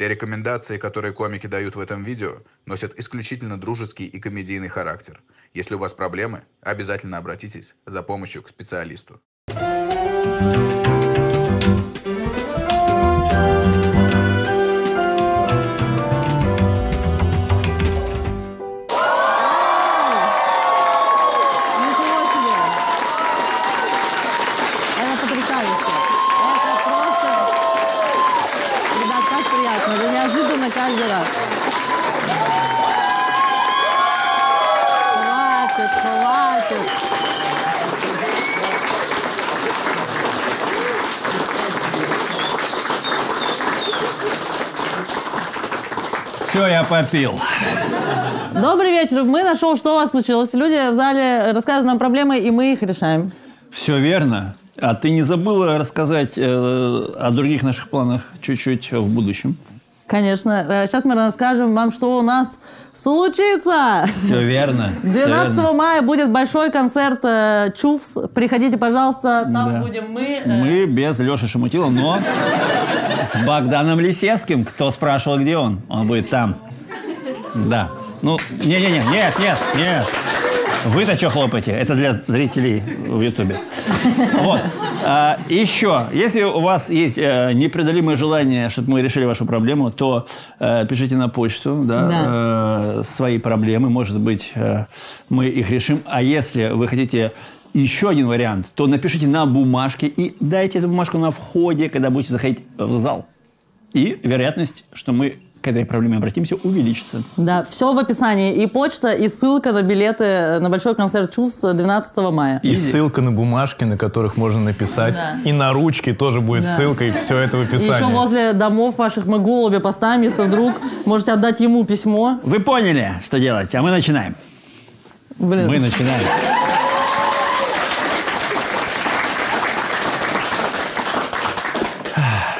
Все рекомендации, которые комики дают в этом видео, носят исключительно дружеский и комедийный характер. Если у вас проблемы, обязательно обратитесь за помощью к специалисту. Все, я попил. Добрый вечер. Мы нашел, что у вас случилось. Люди в зале рассказывают нам проблемы, и мы их решаем. Все верно. А ты не забыла рассказать о других наших планах чуть-чуть в будущем? Конечно. Сейчас мы расскажем вам, что у нас случится. Все верно. 12 мая будет большой концерт ЧУВС. Приходите, пожалуйста. Там будем мы. Мы без Леши Шамутила, но с Богданом Лисевским. Кто спрашивал, где он? Он будет там. Да. Ну, нет. Вы-то что хлопаете? Это для зрителей в Ютубе. Вот. Еще, если у вас есть непреодолимое желание, чтобы мы решили вашу проблему, то пишите на почту свои проблемы. Может быть, мы их решим. А если вы хотите еще один вариант, то напишите на бумажке и дайте эту бумажку на входе, когда будете заходить в зал. И вероятность, что мы к этой проблеме обратимся, увеличится. Да, все в описании. И почта, и ссылка на билеты на большой концерт ЧУВС 12 мая. И ссылка на бумажки, на которых можно написать. Да. И на ручки тоже будет ссылка, и все это в описании. И еще возле домов ваших мы голуби поставим, если вдруг можете отдать ему письмо. Вы поняли, что делать, а мы начинаем. Блин. Мы начинаем.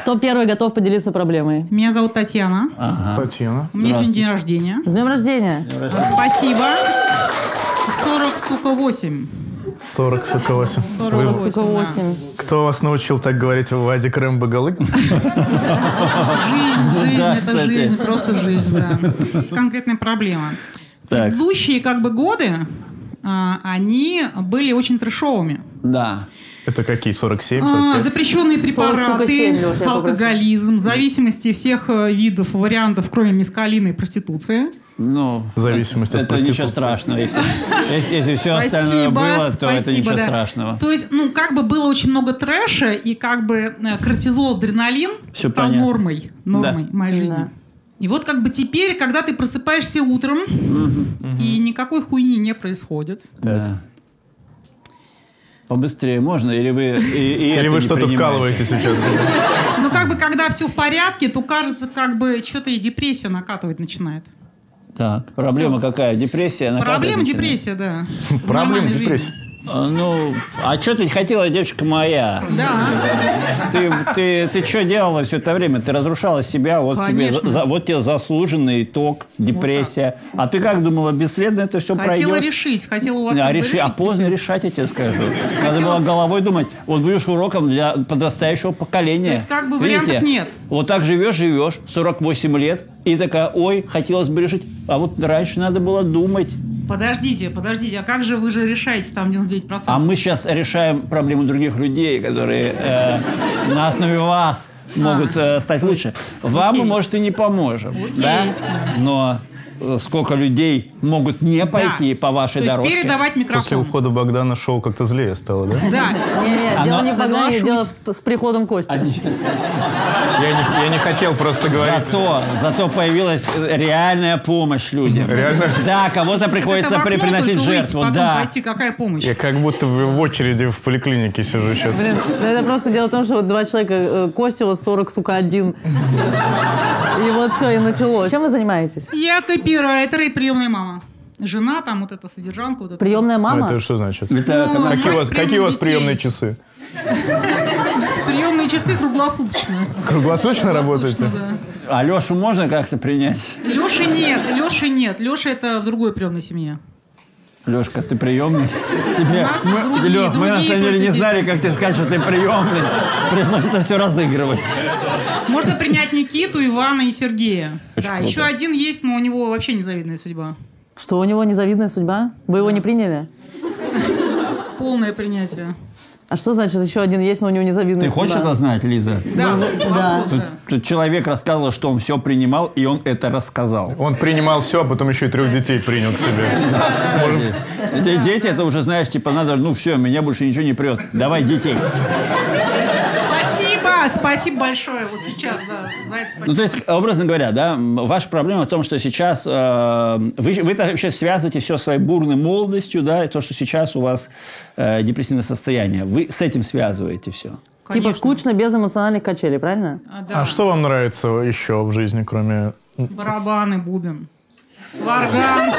Кто первый готов поделиться проблемой? Меня зовут Татьяна. Ага. Татьяна. У меня сегодня день рождения. С днем рождения. Спасибо. 40, сука, 8. 40, сука, 8. 40, сука, 8. Кто вас научил так говорить, Вадик Рэмбо-Голык? Жизнь, это жизнь, просто жизнь, Конкретная проблема. Предыдущие годы, они были очень трэшовыми. Да. Это какие? 47? Запрещенные препараты, алкоголизм, зависимости всех видов, вариантов, кроме мескалина и проституции. Ну, зависимость от проституции. Это ничего страшного. Если все остальное было, то это ничего страшного. То есть, ну, как бы было очень много трэша, и как бы кортизол, адреналин стал нормой моей жизни. И вот как бы теперь, когда ты просыпаешься утром, и никакой хуйни не происходит. Побыстрее можно? Или вы что-то вкалываете сейчас? Ну, как бы, когда все в порядке, то, кажется, как бы что-то и депрессия накатывать начинает. Так, проблема какая? Депрессия накатывает? Проблема депрессия, да. Проблема депрессия. Ну, а что ты хотела, девочка моя? Да. Ты что делала все это время? Ты разрушала себя. Вот тебе заслуженный итог, депрессия. А ты как думала, бесследно это все пройдет? Хотела решить, хотела у вас решить. А поздно решать, я тебе скажу. Надо было головой думать. Вот будешь уроком для подрастающего поколения. То есть как бы вариантов нет. Вот так живешь, 48 лет. И такая, ой, хотелось бы решить. А вот раньше надо было думать. Подождите, а как же вы же решаете там 99%? А мы сейчас решаем проблему других людей, которые на основе вас могут стать лучше. Вам мы, может, и не поможем, но сколько людей могут не пойти по вашей дорожке. Передавать микрофон. После ухода Богдана шоу как-то злее стало, да? Да. Нет, дело не в Богдане, дело с приходом Кости. Я не хотел просто говорить. Зато появилась реальная помощь людям. Реально? Да, кого-то приходится приносить жертву. Да. Какая помощь? Я как будто в очереди в поликлинике сижу сейчас. Блин, это просто дело в том, что вот 2 человека, Костя вот 40, сука, 1. И вот все, и началось. Чем вы занимаетесь? Я копирайтер и приемная мама. Жена, там вот эта содержанка. Вот это. Приемная мама? Это что значит? Какие у вас приемные часы? Приемные часы круглосуточно. Круглосуточно работаете? Да. А Лешу можно как-то принять? Леши нет. Леша это в другой приемной семье. Лешка, ты приемный? Лёш, мы на самом деле не знали, как ты скажешь, что ты приемный. Пришлось это все разыгрывать. Можно принять Никиту, Ивана и Сергея. Да, еще один есть, но у него вообще незавидная судьба. Что, у него незавидная судьба? Вы его не приняли? Полное принятие. А что значит, еще один есть, но у него незавидная судьба? Ты хочешь это знать, Лиза? Да. Тут человек рассказывал, что он все принимал, и он это рассказал. Он принимал все, а потом еще и 3 детей принял к себе. Дети это уже, знаешь, типа, надо, ну все, меня больше ничего не прет. Давай детей. Спасибо, спасибо большое. Вот сейчас, да, за это спасибо. Ну, то есть, образно говоря, да, ваша проблема в том, что сейчас вы вообще связываете все своей бурной молодостью, да, и то, что сейчас у вас депрессивное состояние. Вы с этим связываете все. Конечно. Типа скучно, без эмоциональных качелей, правильно? А, да. А что вам нравится еще в жизни, кроме... Барабаны, бубен, варган.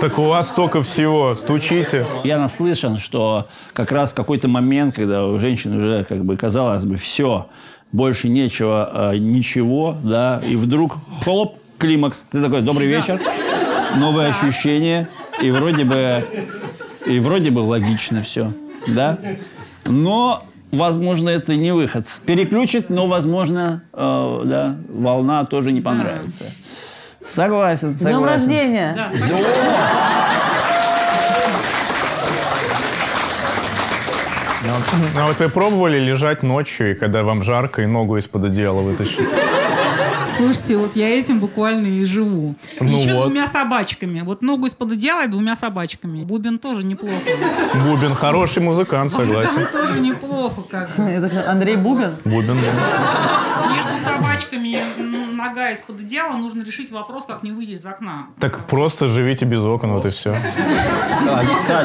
Так у вас столько всего, стучите. Я наслышан, что как раз какой-то момент, когда у женщин уже, как бы, казалось бы, все, больше нечего, ничего, да, и вдруг, хлоп, климакс. Ты такой, добрый вечер, новые ощущения, и вроде бы логично все, да. Но, возможно, это не выход. Переключит, но, возможно, да, волна тоже не понравится. Согласен. С днем рождения! Да, а вот вы пробовали лежать ночью, и когда вам жарко, и ногу из-под одеяла вытащить? Слушайте, вот я этим буквально и живу. Ну еще вот. 2 собачками. Вот ногу из-под одеяла и 2 собачками. Бубен тоже неплохо. Бубен хороший музыкант, согласен. Бубен тоже неплохо как-то. Это Андрей Бубен? Бубен, да. Между собачками нога из-под одеяла, нужно решить вопрос, как не выйти из окна. Так просто живите без окон, вот и все.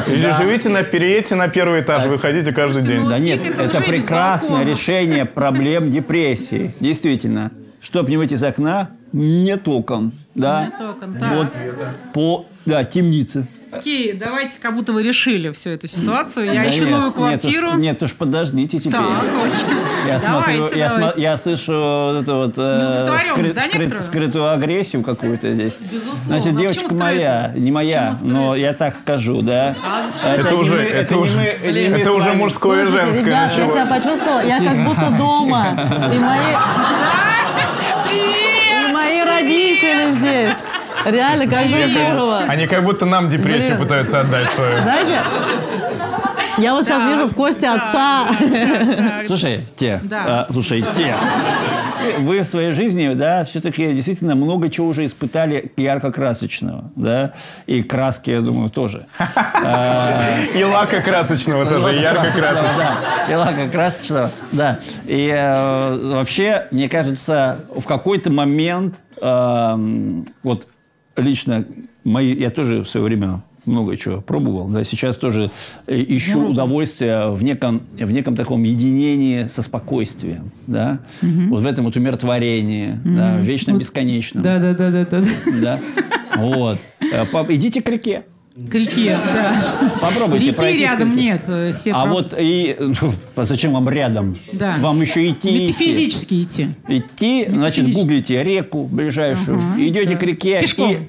Или живите, переедьте на 1-й этаж, выходите каждый день. Да нет, это прекрасное решение проблем депрессии. Действительно. Чтобы не выйти из окна, нет окон. Да? Нет окон, да. Вот по, да, темнице. Окей, давайте, как будто вы решили всю эту ситуацию. Я ищу новую квартиру. Нет уж, подождите теперь. Так, окей. Я слышу вот эту вот скрытую агрессию какую-то здесь. Безусловно. Значит, девочка моя, не моя, но я так скажу, да. Это уже мужское и женское. Ребят, я себя почувствовала, я как будто дома. И мои родители здесь. Реально, как же здорово. Они как будто нам депрессию пытаются отдать свою. Знаете, я вот сейчас вижу в Косте отца. Слушайте, вы в своей жизни, да, все-таки действительно много чего уже испытали ярко-красочного, да, и краски, я думаю, тоже. И лака-красочного тоже, и ярко-красочного. И лака-красочного, да. И вообще, мне кажется, в какой-то момент вот лично мои, я тоже в свое время много чего пробовал. Да, сейчас тоже ищу удовольствие в неком таком единении со спокойствием. Да? Вот в этом вот умиротворении, да, вечно бесконечном. Да. Вот. Идите к реке. К реке, да. Попробуйте реки пройти. Рядом нет. Все вот и... зачем вам рядом? Да. Вам еще идти. Метафизически идти. Идти, значит, гуглите реку ближайшую. Идете к реке. Пешком. И...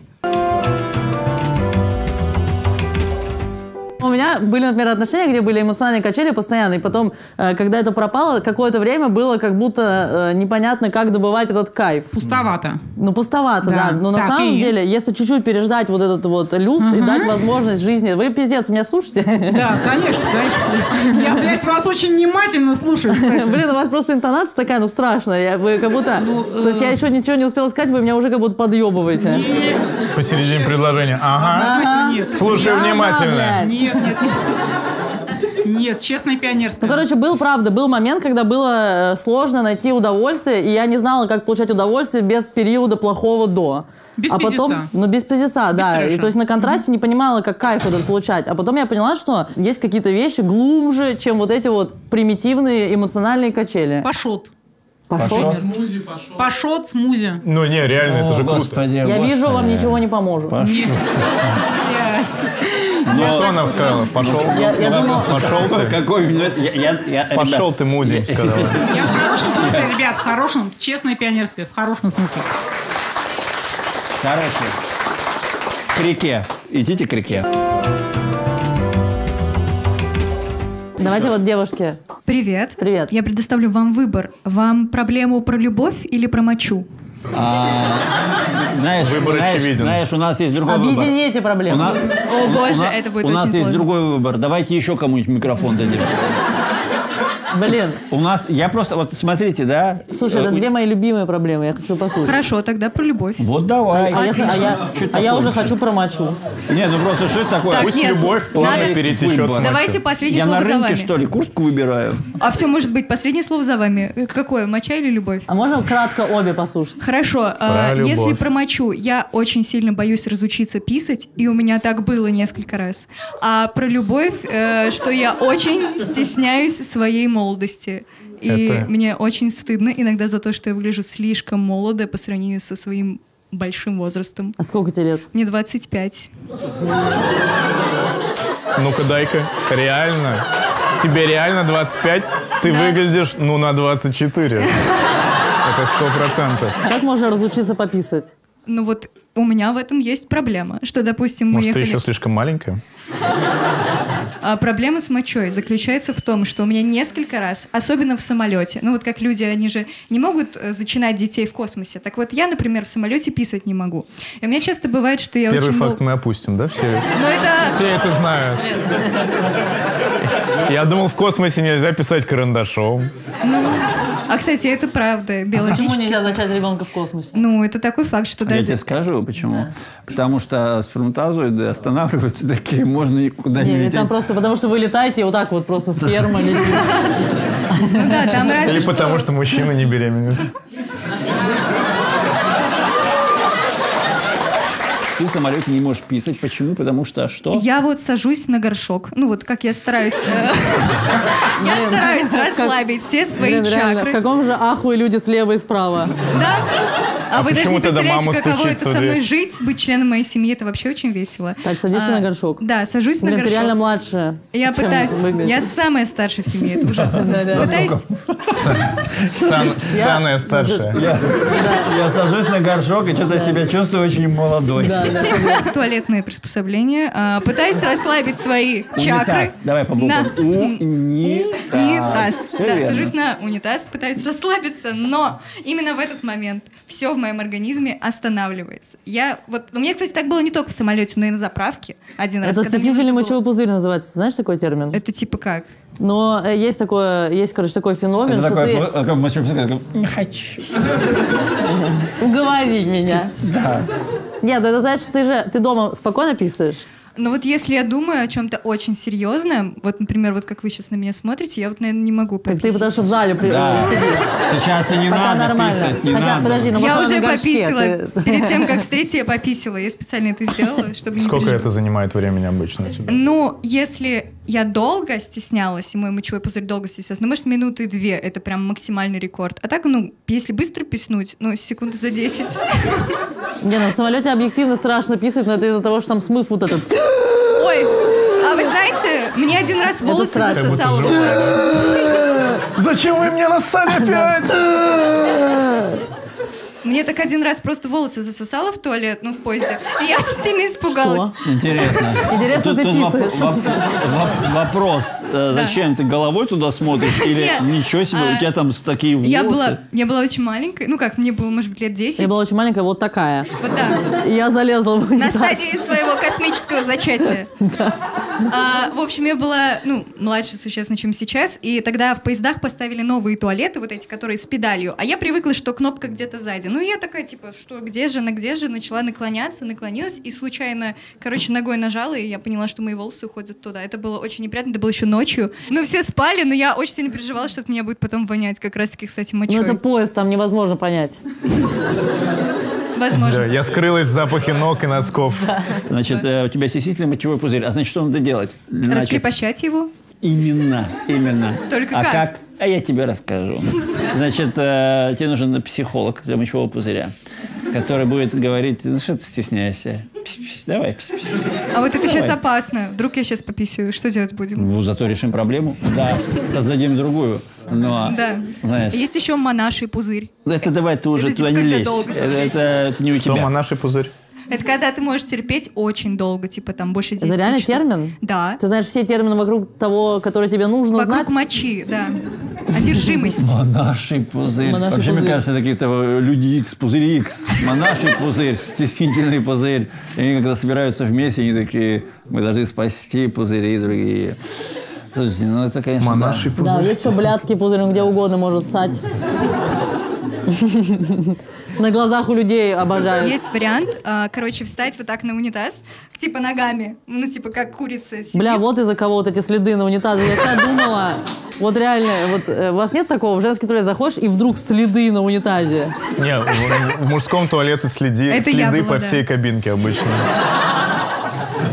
У меня были, например, отношения, где были эмоциональные качели постоянно. И потом, когда это пропало, какое-то время было как будто непонятно, как добывать этот кайф. Пустовато. Ну, пустовато, да. Но так, на самом деле, если чуть-чуть переждать вот этот вот люфт и дать возможность жизни... Вы, пиздец, меня слушаете? Да, конечно, конечно. Я, блядь, вас очень внимательно слушаю, кстати. Блин, у вас просто интонация такая, ну, страшная. Вы как будто... То есть я еще ничего не успела сказать, вы меня уже как будто подъебываете. Посередине предложения. Ага. Слушаю внимательно. Нет, честно, пионерская. Ну, короче, был момент, когда было сложно найти удовольствие, и я не знала, как получать удовольствие без периода плохого до. Без пиздеца. Ну, без пиздеца, да. И, то есть на контрасте не понимала, как кайф этот получать. А потом я поняла, что есть какие-то вещи глубже, чем вот эти вот примитивные эмоциональные качели. Пашот. Пашот? Пашот, смузи. Ну, не, реально, это же круто. Я вижу, вам ничего не поможет. Ну, Сонов сказал, пошел ты, Муди, сказал. Я в хорошем смысле, ребят, в хорошем, честное пионерское, в хорошем смысле. Короче, к реке. идите к реке. Давайте вот девушки. Привет. Привет. Я предоставлю вам выбор. Вам проблему про любовь или про мочу? Выбор очевиден. Знаешь, у нас есть другой выбор. Объедините проблемы. О боже, это будет очень сложно. У нас есть другой выбор. Давайте еще кому-нибудь микрофон дадим. Блин. У нас, я просто, вот смотрите, да? Слушай, это две мои любимые проблемы, я хочу послушать. Хорошо, тогда про любовь. Вот давай. А я уже хочу про мочу. Не, ну просто что это такое? Так, пусть любовь плавно перетечет. Давайте последнее слово за вами. Я на рынке, что ли, куртку выбираю? А все может быть, последнее слово за вами. Какое, моча или любовь? А можем кратко обе послушать? Хорошо, если про мочу, я очень сильно боюсь разучиться писать, и у меня так было несколько раз. А про любовь, что я очень стесняюсь своей молодости. И мне очень стыдно иногда за то, что я выгляжу слишком молодо по сравнению со своим большим возрастом. А сколько тебе лет? Мне 25. Ну-ка, дай-ка. Реально? Тебе реально 25? Ты выглядишь, ну, на 24. Это 100%. Как можно разучиться пописать? Ну вот у меня в этом есть проблема. Что, допустим, мы ехали... Может, ты еще слишком маленькая? А проблема с мочой заключается в том, что у меня несколько раз, особенно в самолете, ну вот как люди, они же не могут зачинать детей в космосе. Так вот я, например, в самолете писать не могу. И у меня часто бывает, что я Первый факт мы опустим, да? Все это знают. Я думал, в космосе нельзя писать карандашом. А, кстати, это правда. Биологически. Почему нельзя зачать ребенка в космосе? Ну, это такой факт, что... Я тебе скажу, почему. Потому что сперматозоиды останавливаются такие, можно никуда не лететь. Нет, просто потому что вы летаете, и вот так вот просто сперма летит. Ну да, там разве... Или потому что мужчина не беременен. Ты в самолете не можешь писать. Почему? Потому что что? Я вот сажусь на горшок. Ну вот как я стараюсь... Я стараюсь расслабить все свои чакры. В каком же ахуе люди слева и справа? Да? А вы даже не представляете, каково это со мной жить, быть членом моей семьи. Это вообще очень весело. Так, садишься на горшок. Да, сажусь на горшок. Ты реально младшая. Я пытаюсь. Я самая старшая в семье. Это ужасно. Пытаюсь. Самая старшая. Я сажусь на горшок и что-то себя чувствую очень молодой. Туалетные приспособления. Пытаюсь расслабить свои чакры. Давай по буквам. Унитаз. Да, сажусь на унитаз, пытаюсь расслабиться, но именно в этот момент все в моем организме останавливается. Я вот, у меня, кстати, так было не только в самолете, но и на заправке один раз. Это стеснительный мочевой пузырь называется. Знаешь такой термин? Это типа как? Но есть такое, короче, такой феномен, что ты... Не хочу. Уговори меня. Да. Нет, это значит, ты же дома спокойно писаешь? Ну вот если я думаю о чем-то очень серьезном, вот, например, вот как вы сейчас на меня смотрите, я вот, наверное, не могу пописать. Так ты потому что в зале сидишь. Сейчас и не надо писать, не надо. Подожди, ну, я уже пописала. Перед тем, как встретиться, я пописала. Я специально это сделала, чтобы не... Сколько это занимает времени обычно у тебя? Ну, если я долго стеснялась, и мой мочевой пузырь долго стеснялся, ну, может, минуты две, это прям максимальный рекорд. А так, ну, если быстро писнуть, ну, секунды за 10. Не, ну в самолете объективно страшно писать, но это из-за того, что там смыв вот этот... Ой, а вы знаете, мне один раз волосы засосало. Зачем вы мне нассали опять? Мне так один раз просто волосы засосало в туалет, ну, в поезде, и я очень сильно испугалась. Что? Интересно. Интересно, ты писаешь. Вопрос, зачем ты головой туда смотришь или ничего себе, у тебя там такие волосы? Я была очень маленькая, ну как, мне было, может быть, лет 10. Я была очень маленькая, вот такая. Вот так. Я залезла в унитаз. На стадии своего космического зачатия. В общем, я была, ну, младше существенно, чем сейчас, и тогда в поездах поставили новые туалеты, вот эти, которые с педалью, а я привыкла, что кнопка где-то сзади. Ну, я такая, типа, что, где же, начала наклоняться, наклонилась и случайно, короче, ногой нажала, и я поняла, что мои волосы уходят туда. Это было очень неприятно, это было еще ночью. Ну, все спали, но я очень сильно переживала, что от меня будет потом вонять, как раз-таки, кстати, мочой. Ну, это поезд, там невозможно понять. Возможно. Да, я скрылась в запахе ног и носков. Значит, у тебя стеснительный мочевой пузырь. А значит, что надо делать? Раскрепощать его? Именно, именно. Только как? А я тебе расскажу. Значит, тебе нужен психолог для мочевого пузыря, который будет говорить, ну что ты стесняешься? Пись-пись, давай, пись-пись. А вот это сейчас опасно. Вдруг я сейчас пописаю, что делать будем? Ну, зато решим проблему. Да, создадим другую. Но, да. Знаешь, есть еще монаший пузырь. Это давай ты уже туда не лезь. Это не у тебя. Что монаший пузырь? Это когда ты можешь терпеть очень долго, типа там больше 10 часов. Это реально термин? Да. Ты знаешь все термины вокруг того, который тебе нужно знать? Вокруг мочи, да. Одержимость. Монаший пузырь. Вообще, мне кажется, это какие-то люди Икс, пузырь Икс. Монаший пузырь, стеснительный пузырь. И они когда собираются вместе, они такие, мы должны спасти пузыри другие. Слушайте, ну это, конечно, монаший пузырь. Да, есть блядский пузырь, он где угодно может ссать. На глазах у людей обожаю. Есть вариант, короче, встать вот так на унитаз, типа ногами, ну типа как курица. Бля, вот из-за кого вот эти следы на унитазе. Я всегда думала, вот реально, вот у вас нет такого? В женский туалет заходишь, и вдруг следы на унитазе. Не, в мужском туалете следы по всей кабинке обычно.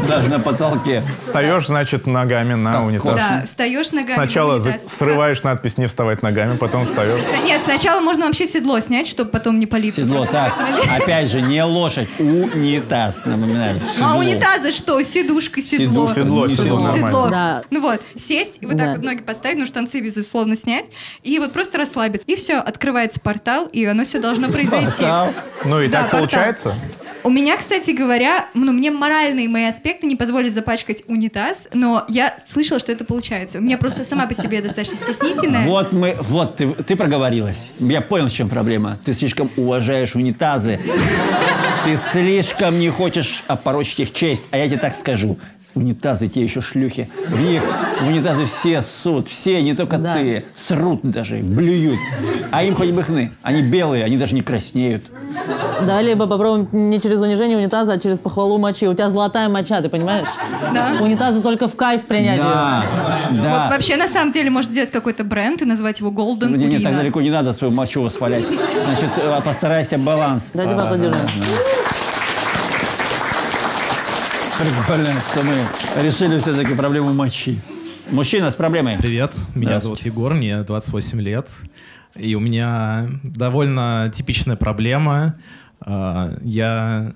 Даже на потолке. Встаешь, значит, ногами на унитаз. Да, встаешь ногами. Сначала срываешь надпись «Не вставать ногами», потом встаешь. Нет, сначала можно вообще седло снять, чтобы потом не палиться. Седло, так. Опять же, не лошадь, унитаз, напоминаем. А унитазы что? Сидушка, седло. Седло, нормально. Ну вот, сесть, и вот так вот ноги поставить, ну штанцы, безусловно, снять, и вот просто расслабиться. И все, открывается портал, и оно все должно произойти. Ну и так получается? У меня, кстати говоря, ну, мне моральные мои аспекты не позволят запачкать унитаз, но я слышала, что это получается. У меня просто сама по себе достаточно стеснительная. Вот ты проговорилась. Я понял, в чем проблема. Ты слишком уважаешь унитазы. Ты слишком не хочешь опорочить их честь. А я тебе так скажу. Унитазы те еще шлюхи. В унитазы все ссут, все, не только ты. Срут даже, блюют. А им хоть бы хны. Они белые, они даже не краснеют. Да, либо попробуем не через унижение унитаза, а через похвалу мочи. У тебя золотая моча, ты понимаешь? Да. Унитазы только в кайф принять. Да, да. Вот вообще, на самом деле, может делать какой-то бренд и назвать его Golden Urina. Нет, так далеко не надо свою мочу восхвалять. Значит, постарайся баланс. Дайте поаплодируем. Прикольно, что мы решили все-таки проблему мочи. Мужчина с проблемой. Привет, меня зовут Егор, мне 28 лет. И у меня довольно типичная проблема. Меня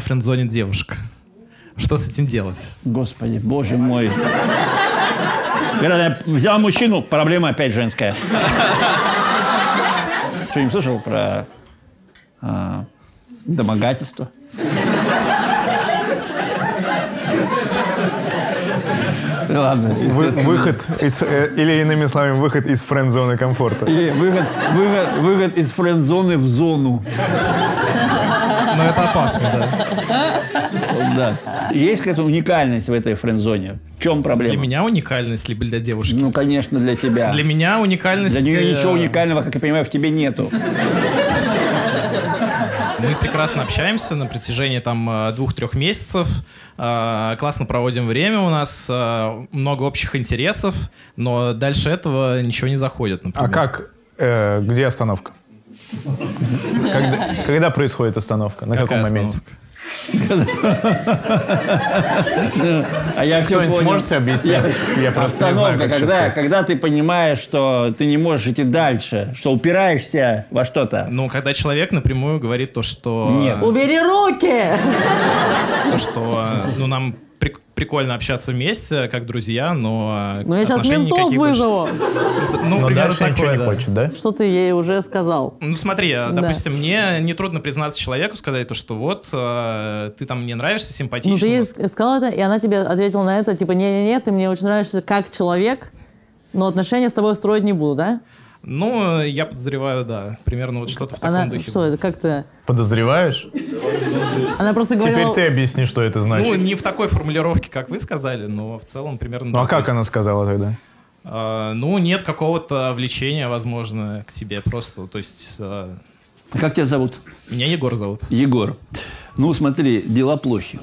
френдзонит девушка. Что с этим делать? Господи, боже мой. Когда я взял мужчину, проблема опять женская. Что-нибудь слышал про домогательство? Ладно, выход из, или иными словами, выход из френд-зоны комфорта. Или выход из френд-зоны в зону. Но это опасно, да. Да. Есть какая-то уникальность в этой френд-зоне? В чем проблема? Для меня уникальность, либо для девушки? Ну, конечно, для тебя. Для меня уникальность... Для нее ничего уникального, как я понимаю, в тебе нету. Мы прекрасно общаемся на протяжении там 2-3 месяцев, классно проводим время, у нас много общих интересов, но дальше этого ничего не заходит, например. А как? Где остановка? Когда происходит остановка? На каком моменте? А я все понял. Можете объяснить? Я просто не знаю, когда ты понимаешь, что ты не можешь идти дальше, что упираешься во что-то. Ну, когда человек напрямую говорит то, что... Нет. Убери руки! То, что, ну, нам прикольно общаться вместе, как друзья, но... Ну, я сейчас ментов вызову. Ну, примерно такое, да. Хочет, да. Что ты ей уже сказал? Ну, смотри, допустим, мне нетрудно признаться человеку, сказать то, что вот, ты там мне нравишься, симпатичный. Ну, ты ей сказал это, и она тебе ответила на это, типа, не-не-не, ты мне очень нравишься как человек, но отношения с тобой строить не буду, да? Ну, я подозреваю, да. Примерно вот что-то в таком духе. Что это? Как ты? Подозреваешь? Она просто говорила... Теперь ты объясни, что это значит. Ну, не в такой формулировке, как вы сказали, но в целом примерно... Ну, а как она сказала тогда? Ну, нет какого-то влечения, возможно, к тебе просто, то есть... Как тебя зовут? Меня Егор зовут. Егор. Ну, смотри, дела плохи.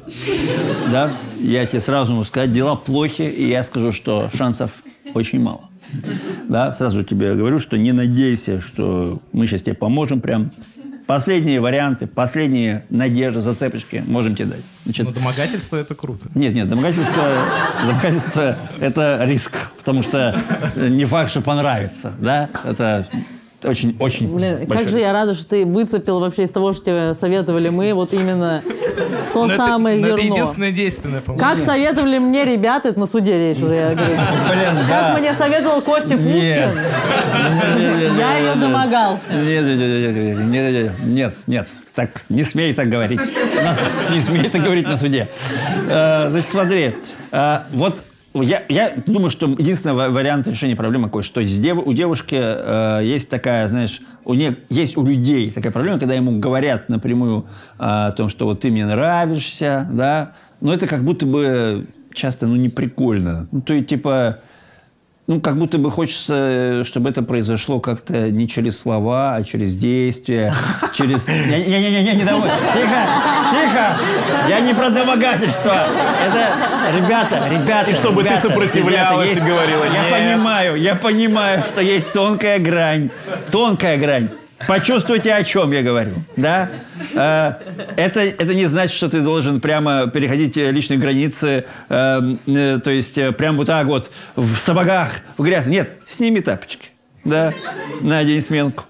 Да? Я тебе сразу могу сказать, дела плохи, и я скажу, что шансов очень мало. Да, сразу тебе говорю, что не надейся, что мы сейчас тебе поможем прям. Последние варианты, последние надежды, зацепочки можем тебе дать. Значит, но домогательство – это круто. Нет, нет, домогательство – это риск, потому что не факт, что понравится. Да? Это Очень, очень. Блин, как же я рада, что ты выцепил вообще из того, что тебе советовали мы, вот именно то самое зерно. Это единственное действенное, по-моему. Как советовали мне ребята, это на суде речь уже, я говорю. Блин, как мне советовал Костя Пушкин, я ее домогался. Нет. Так, не смей так говорить. Не смей так говорить на суде. Значит, смотри, вот... Я думаю, что единственный вариант решения проблемы какой, что у девушки есть такая, знаешь, есть у людей такая проблема, когда ему говорят напрямую о том, что вот ты мне нравишься, да, но это как будто бы часто, ну, не прикольно. Ну, то есть, типа, ну, как будто бы хочется, чтобы это произошло как-то не через слова, а через действия, через... Не довольно. Тихо! Я не про домогательство. Это, ребята... И чтобы ты сопротивлялась и говорила нет. Я понимаю, что есть тонкая грань. Почувствуйте, о чем я говорю, да? Это не значит, что ты должен прямо переходить личные границы, то есть прям вот так вот в сапогах, в грязь. Нет, сними тапочки, да, надень сменку,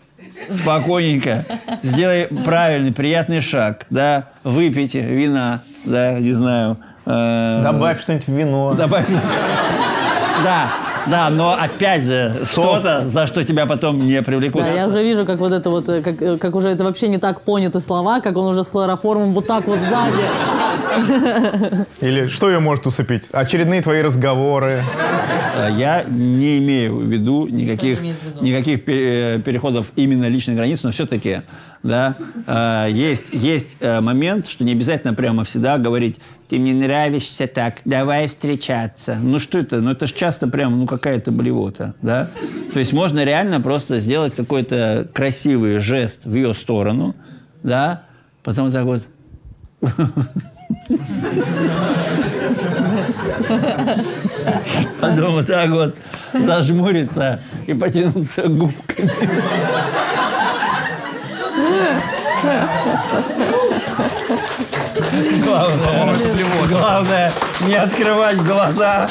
спокойненько, сделай правильный, приятный шаг, да, выпейте вина, да, не знаю. Добавь что-нибудь в вино. Да. Да, но опять же, что-то, за что тебя потом не привлекут. Да, я уже вижу, как вот это вот, как уже это вообще не так поняты слова, как он уже с хлороформом вот так вот сзади. Или что ее может усыпить? Очередные твои разговоры. Я не имею в виду никаких переходов именно личных границ, но все-таки... Да? Есть момент, что не обязательно прямо всегда говорить: ты мне нравишься так, давай встречаться. Ну что это? Ну это же часто прям, ну какая-то блевота, да? То есть можно реально просто сделать какой-то красивый жест в ее сторону, да? Потом так вот... Потом вот так вот зажмуриться и потянуться губками. Главное не открывать глаза,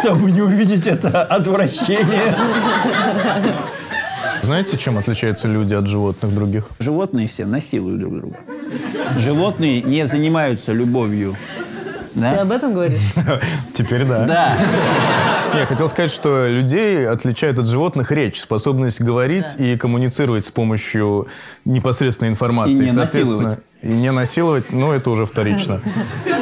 чтобы не увидеть это отвращение. Знаете, чем отличаются люди от животных других? Животные все насилуют друг друга. Животные не занимаются любовью. Да? Ты об этом говоришь? Теперь да. Да. Я хотел сказать, что людей отличает от животных речь, способность говорить и коммуницировать с помощью непосредственной информации. И не насиловать. И не насиловать, но это уже вторично.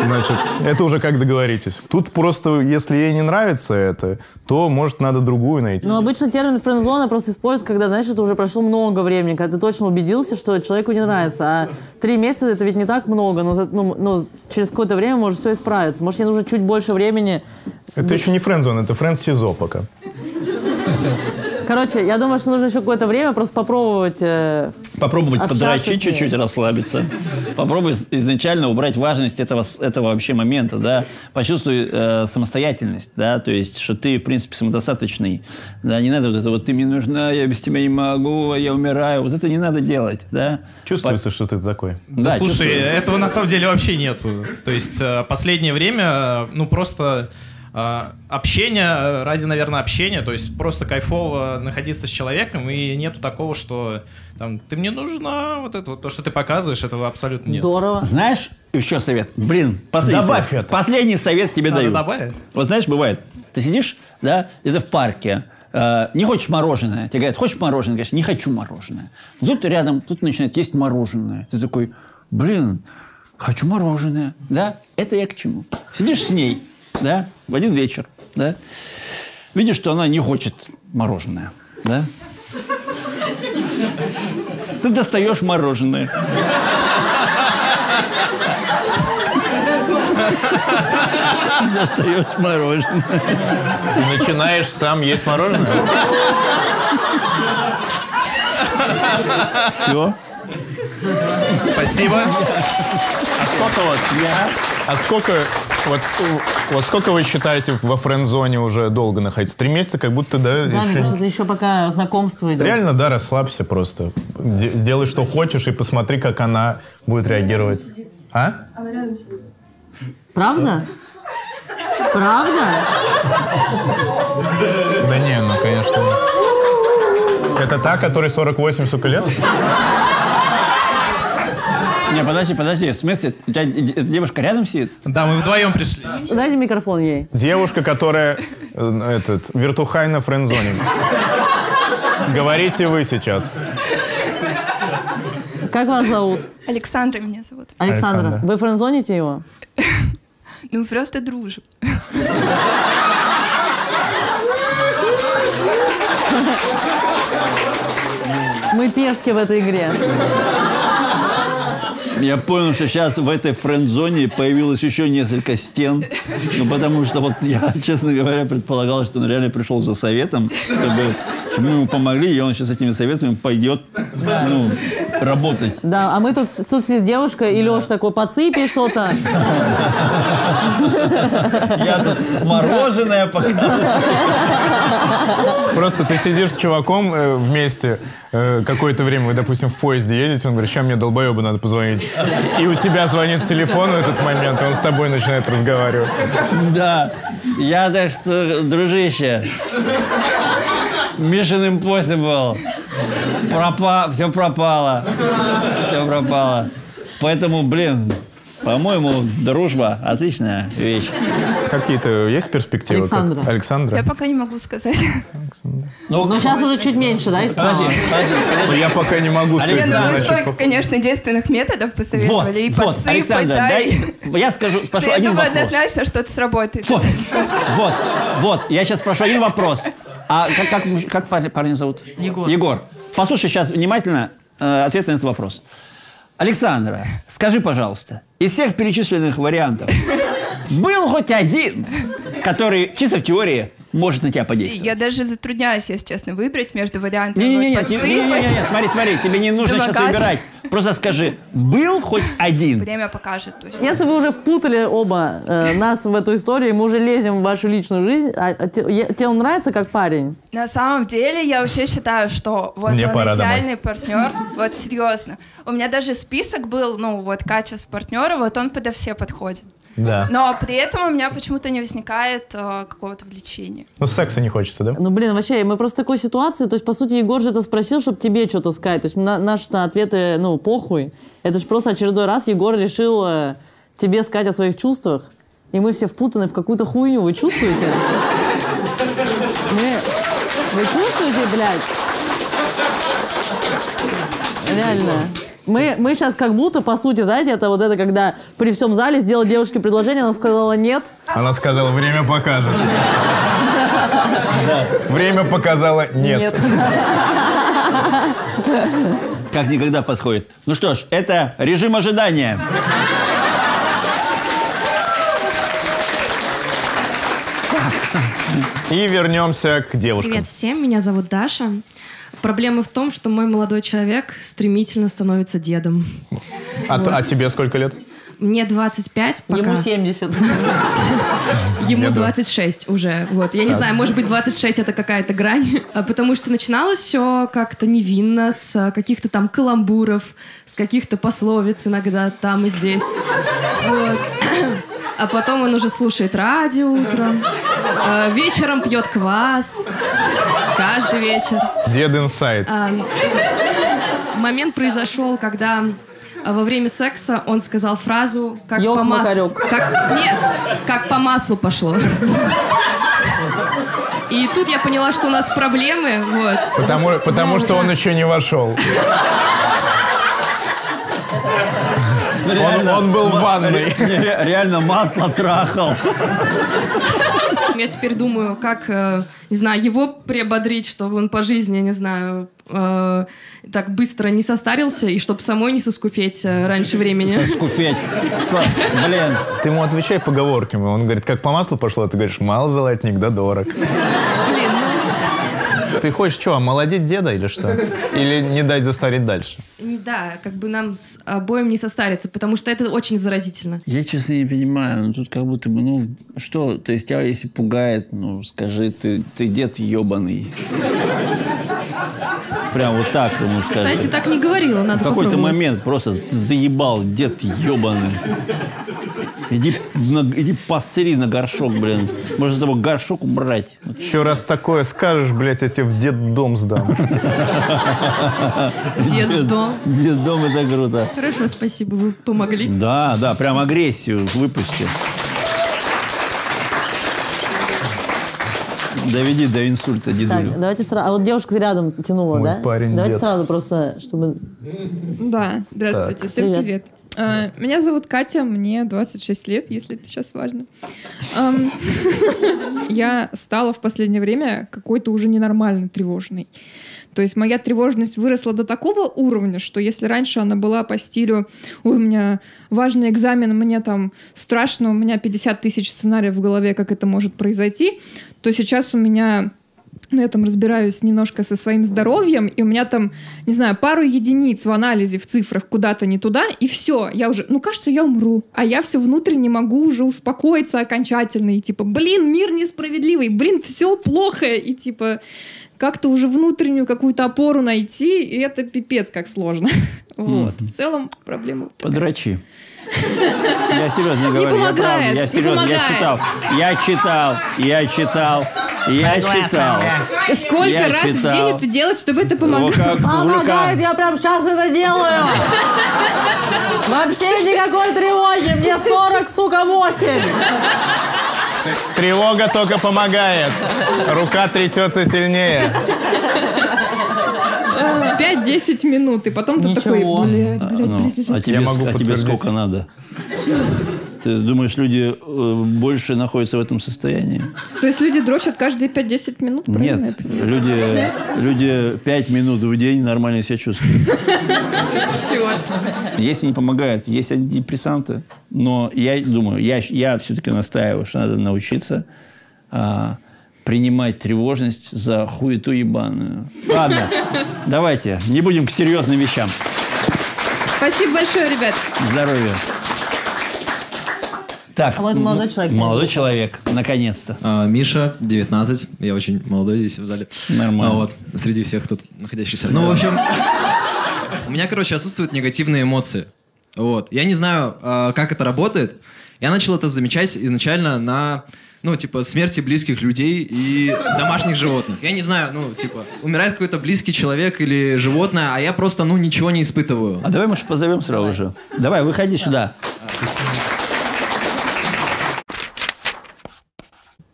Значит, это уже как договоритесь. Тут просто, если ей не нравится это, то, может, надо другую найти. Но обычно термин френдзона просто используется, когда, знаешь, это уже прошло много времени, когда ты точно убедился, что человеку не нравится. А 3 месяца это ведь не так много, но через какое-то время может все исправиться. Может, ей нужно чуть больше времени. Это еще не френдзона, это френд-сизо пока. Короче, я думаю, что нужно еще какое-то время просто попробовать... Попробовать подрочить чуть-чуть, расслабиться. Попробуй изначально убрать важность этого вообще момента, да. Почувствуй самостоятельность, да, то есть, что ты, в принципе, самодостаточный. Да, не надо вот это, вот ты мне нужна, я без тебя не могу, я умираю. Вот это не надо делать, да. Чувствуется, что ты такой. Да, слушай, этого на самом деле вообще нету. То есть, последнее время, ну, просто... Общение ради, наверное, общения, то есть просто кайфово находиться с человеком, и нету такого, что там, ты мне нужна, вот это вот, то, что ты показываешь, этого абсолютно нет. Здорово. Знаешь, еще совет, блин, последний совет тебе даю. Добавить. Вот знаешь, бывает, ты сидишь, да, это в парке, не хочешь мороженое, тебе говорят, хочешь мороженое, конечно, не хочу мороженое. Тут рядом, тут начинает есть мороженое, ты такой, блин, хочу мороженое, да, это я к чему? Сидишь с ней. Да, в один вечер, да, видишь, что она не хочет мороженое, да, ты достаешь мороженое. Достаешь мороженое. И начинаешь сам есть мороженое? Все. Спасибо. А сколько вы считаете во френд-зоне уже долго находитесь? 3 месяца, как будто, да? Да, мне кажется, еще пока знакомство идет. Реально, да, расслабься просто. Делай, что хочешь, и посмотри, как она будет реагировать. А? Она рядом сидит. Правда? Правда? Да не, ну, конечно. Это та, которой 48, сука, лет? Не, подожди, в смысле? У тебя девушка рядом сидит? Да, мы вдвоем пришли. Дайте микрофон ей. Девушка, которая, вертухай на френдзоне. Говорите вы сейчас. Как вас зовут? Александра меня зовут. Александра, вы френдзоните его? Ну, просто дружим. Мы пешки в этой игре. Я понял, что сейчас в этой френд-зоне появилось еще несколько стен. Ну, потому что вот я, честно говоря, предполагал, что он реально пришел за советом, чтобы мы ему помогли, и он сейчас с этими советами пойдет, ну, работать. Да, а мы тут сидит девушка, и Леша такой, подсыпи что-то. Я тут мороженое показываю. Просто ты сидишь с чуваком вместе, какое-то время, вы, допустим, в поезде едете, он говорит, сейчас мне долбоебу надо позвонить. И у тебя звонит телефон в этот момент, и он с тобой начинает разговаривать. Да, я так что, дружище, Mission Impossible, все пропало. Поэтому, блин, по-моему, дружба отличная вещь. Какие-то есть перспективы? Александра. Как? Александра? Я пока не могу сказать. Александра. Ну, сейчас уже чуть меньше, да? Подожди. Я пока не могу сказать. Вы столько, конечно, действенных методов посоветовали. Вот, и подсыпать, Александра, дай... Я скажу, спрошу один вопрос. Я думаю, однозначно что-то сработает. Вот. Я сейчас спрошу один вопрос. А как парня зовут? Егор. Егор, послушай сейчас внимательно ответ на этот вопрос. Александра, скажи, пожалуйста, из всех перечисленных вариантов был хоть один, который чисто в теории может на тебя подействовать? Я даже затрудняюсь, если честно, выбрать между вариантами. Нет, смотри, тебе не нужно сейчас выбирать. Просто скажи, был хоть один? Время покажет. Если вы уже впутали оба нас в эту историю, мы уже лезем в вашу личную жизнь, тебе он нравится как парень? На самом деле, я вообще считаю, что вот он идеальный партнер, вот серьезно. У меня даже список был, ну вот качеств партнера, вот он подо все подходит. Да. Но при этом у меня почему-то не возникает какого-то влечения. Ну, секса не хочется, да? Ну, блин, вообще, мы просто в такой ситуации, то есть, по сути, Егор же это спросил, чтобы тебе что-то сказать. То есть, наши-то ответы, ну, похуй. Это же просто очередной раз Егор решил тебе сказать о своих чувствах, и мы все впутаны в какую-то хуйню. Вы чувствуете? Вы чувствуете, блядь? Реально. Мы сейчас как будто, по сути, знаете, это когда при всем зале сделал девушке предложение, она сказала нет. Она сказала, время покажет. Время показало нет. Как никогда подходит. Ну что ж, это режим ожидания. И вернемся к девушкам. Привет всем, меня зовут Даша. Проблема в том, что мой молодой человек стремительно становится дедом. А тебе сколько лет? Мне 25 пока. Ему 70. Ему 26 уже. Вот. Я не знаю, может быть, 26 это какая-то грань. Потому что начиналось все как-то невинно, с каких-то там каламбуров, с каких-то пословиц иногда там и здесь. Вот. А потом он уже слушает радио утром, вечером пьет квас, каждый вечер. Дед инсайд. Момент произошел, когда во время секса он сказал фразу «как по маслу». Нет, как по маслу пошло. И тут я поняла, что у нас проблемы. Вот. Потому что он еще не вошел. Он был в ванной. Реально масло трахал. Я теперь думаю, как, не знаю, его приободрить, чтобы он по жизни, не знаю, так быстро не состарился, и чтобы самой не соскуфеть раньше времени. Соскуфеть. Блин. Ты ему отвечай поговорками. Он говорит, как по маслу пошло, ты говоришь, мал золотник, да дорог. Блин, ну... Ты хочешь что, омолодить деда или что? Или не дать застареть дальше? Да, как бы нам с обоим не состариться, потому что это очень заразительно. Я, честно, не понимаю, ну тут как будто бы, ну что, то есть тебя если пугает, ну скажи, ты дед ебаный. Прям вот так ему скажи. Кстати, так не говорила, надо попробовать. В какой-то момент просто заебал дед ебаный. Иди посри на горшок, блин. Можно с тобой горшок убрать. Еще раз такое скажешь, блядь, я тебе в детдом сдам. Детдом. Детдом, это круто. Хорошо, спасибо, вы помогли. Да, да, прям агрессию выпусти. Доведи до инсульта дедулю. Так, давайте сразу. А вот девушка рядом тянула, да? Давайте сразу просто, чтобы... Да, здравствуйте, всем привет. Меня зовут Катя, мне 26 лет, если это сейчас важно. Я стала в последнее время какой-то уже ненормально тревожной. То есть моя тревожность выросла до такого уровня, что если раньше она была по стилю «Ой, у меня важный экзамен, мне там страшно, у меня 50 тысяч сценариев в голове, как это может произойти», то сейчас у меня... Ну, я там разбираюсь немножко со своим здоровьем, и у меня там, не знаю, пару единиц в анализе, в цифрах куда-то не туда, и все, я уже, ну, кажется, я умру. А я все внутренне могу уже успокоиться окончательно, и типа, блин, мир несправедливый, блин, все плохо, и типа, как-то уже внутреннюю какую-то опору найти, и это пипец как сложно. Вот, в целом проблема. Подрачи. Я серьезно говорю. Не помогает, я серьезно, я читал. Сколько раз в день это делать, чтобы это помогло? Помогает, я прям сейчас это делаю. Вообще никакой тревоги, мне 40, сука, 8. Тревога только помогает. Рука трясется сильнее. 5-10 минут, и потом ты такой, блядь. А тебе сколько надо? Ты думаешь, люди больше находятся в этом состоянии? То есть люди дрочат каждые 5-10 минут? Нет, люди 5 минут в день нормально себя чувствуют. Черт. Если не помогает, есть антидепрессанты. Но я думаю, я все-таки настаиваю, что надо научиться принимать тревожность за хуету ебаную. Ладно, давайте, не будем к серьезным вещам. Спасибо большое, ребят. Здоровья. Так, а вот молодой человек. Молодой человек, наконец-то. Миша, 19. Я очень молодой здесь в зале. Нормально. Вот, среди всех тут находящихся. Ну, в общем, у меня, короче, отсутствуют негативные эмоции. Вот. Я не знаю, как это работает. Я начал это замечать изначально на, ну, типа, смерти близких людей и домашних животных. Я не знаю, ну, типа, умирает какой-то близкий человек или животное, а я просто, ну, ничего не испытываю. А давай, может, позовем сразу же. Давай, выходи сюда.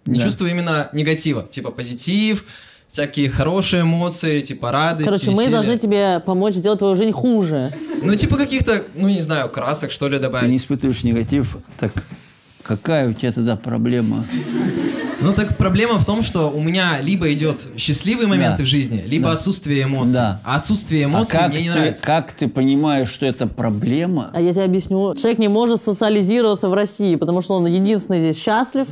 Не чувствую именно негатива. Типа позитив, всякие хорошие эмоции, типа радость, короче, веселье. Мы должны тебе помочь сделать твою жизнь хуже. Ну, типа каких-то, ну, не знаю, красок, что ли, добавить. Ты не испытываешь негатив, так какая у тебя тогда проблема? Ну, так проблема в том, что у меня либо идет счастливые моменты в жизни, либо отсутствие эмоций. Да. А отсутствие эмоций мне не нравится. Как ты понимаешь, что это проблема? А я тебе объясню. Человек не может социализироваться в России, потому что он единственный здесь счастлив.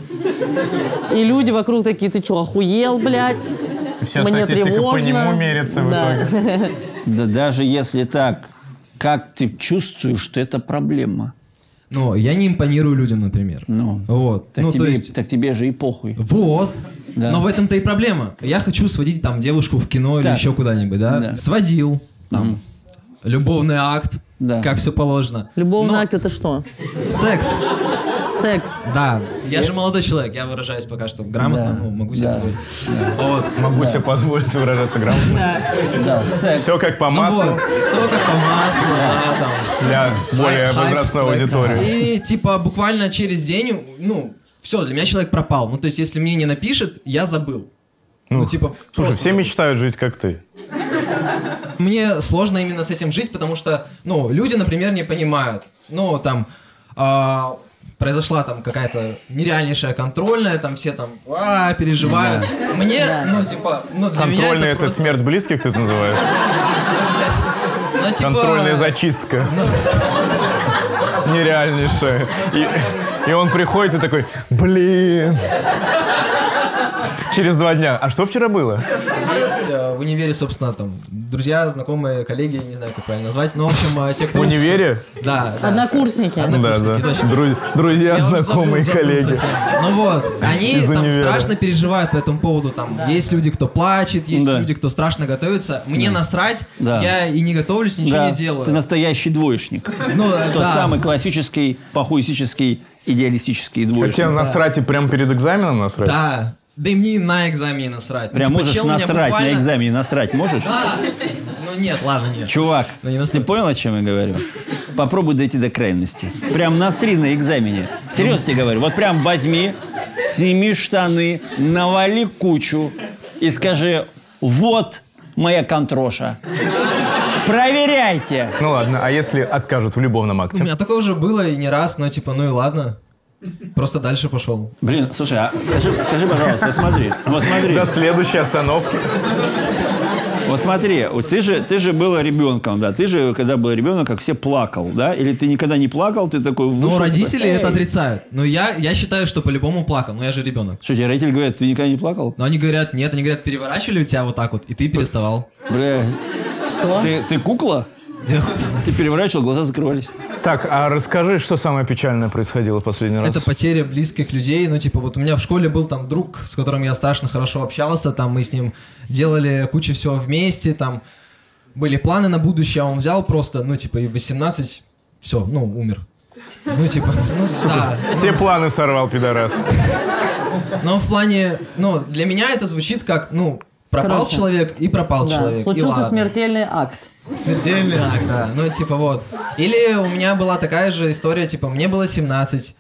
И люди вокруг такие, ты что, охуел, блядь? Вся статистика по нему мерится в итоге. Да даже если так, как ты чувствуешь, что это проблема? Ну, я не импонирую людям, например. Ну, вот. Так, ну, тебе, то есть... так тебе же и похуй. Вот. Да. Но в этом-то и проблема. Я хочу сводить там девушку в кино или еще куда-нибудь, да? Сводил. Там. Любовный акт. Да. Как все положено. Любовный акт — это что? Секс. Секс. Да. Я же молодой человек, я выражаюсь пока что грамотно, ну, могу себе позволить. Вот. Могу себе позволить выражаться грамотно. Да. Все как по маслу. Все как по маслу, да, там. Для более возрастной аудитории. И типа буквально через день, ну, все, для меня человек пропал. Ну, то есть, если мне не напишет, я забыл. Ну, типа... Слушай, все мечтают жить, как ты. Мне сложно именно с этим жить, потому что, ну, люди, например, не понимают. Ну, там... произошла там какая-то нереальнейшая контрольная, там все там переживают. Да. Мне, ну, типа... Ну, для контрольная меня это просто... смерть близких, ты называешь? Контрольная зачистка. Нереальнейшая. И он приходит и такой, блин... Через 2 дня. А что вчера было? Есть в универе, собственно, там, друзья, знакомые, коллеги, не знаю, как правильно назвать, но, в общем, те, кто... В универе? Да, да. Однокурсники. Однокурсники, да, да. Друзья, знакомые, коллеги. Ну вот, они там страшно переживают по этому поводу, там, да. Есть люди, кто плачет, есть да. люди, кто страшно готовится. Мне да. насрать, да. я и не готовлюсь, ничего да. не делаю. Ты настоящий двоечник. Ну, тот да. самый классический, похуистический, идеалистический двоечник. Хотя насрать и прямо перед экзаменом насрать? Да. Да и мне на экзамене насрать. Прям типа, можешь насрать, буквально... на экзамене насрать можешь? Да. Ну нет, ладно, нет. Чувак, не ты понял, о чем я говорю? Попробуй дойти до крайности. Прям насри на экзамене. Серьезно тебе говорю. Вот прям возьми, сними штаны, навали кучу и скажи: вот моя контроша. Проверяйте. Ну ладно, а если откажут в любовном акте? У меня такое уже было и не раз, но типа, ну и ладно. Просто дальше пошел. Блин, слушай, а скажи, пожалуйста, вот смотри. До следующей остановки. Вот смотри, ты же был ребенком, да? Ты же, когда был ребенок, как все плакал, да? Или ты никогда не плакал, ты такой... Ну, родители это отрицают. Но я считаю, что по-любому плакал, но я же ребенок. Что, тебе родители говорят, ты никогда не плакал? Но они говорят, нет, они говорят, переворачивали тебя вот так вот, и ты переставал. Бля. Что? Ты кукла? Ты переворачивал, глаза закрывались. Так, а расскажи, что самое печальное происходило в последний раз? Это потеря близких людей. Ну, типа, вот у меня в школе был там друг, с которым я страшно хорошо общался. Там мы с ним делали кучу всего вместе. Там были планы на будущее, а он взял просто, ну, типа, и в 18 все, ну, умер. Ну, типа, ну, да. Все планы сорвал, пидорас. Но в плане, ну, для меня это звучит как, ну... Пропал Короче. Человек и пропал да. человек. Случился смертельный акт. Смертельный акт, да. Ну, типа, вот. Или у меня была такая же история, типа, мне было 17,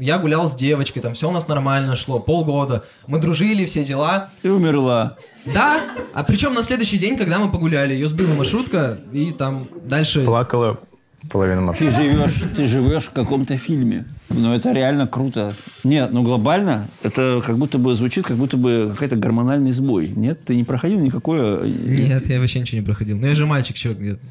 я гулял с девочкой, там все у нас нормально шло, полгода. Мы дружили, все дела. Ты умерла. Да, а причем на следующий день, когда мы погуляли, ее сбила маршрутка, и там дальше... Плакала половина маршрутки. Ты живешь в каком-то фильме. Ну, это реально круто. Нет, ну глобально это как будто бы звучит, как будто бы какой-то гормональный сбой. Нет, ты не проходил никакое... Нет, я вообще ничего не проходил. Ну, я же мальчик, чё,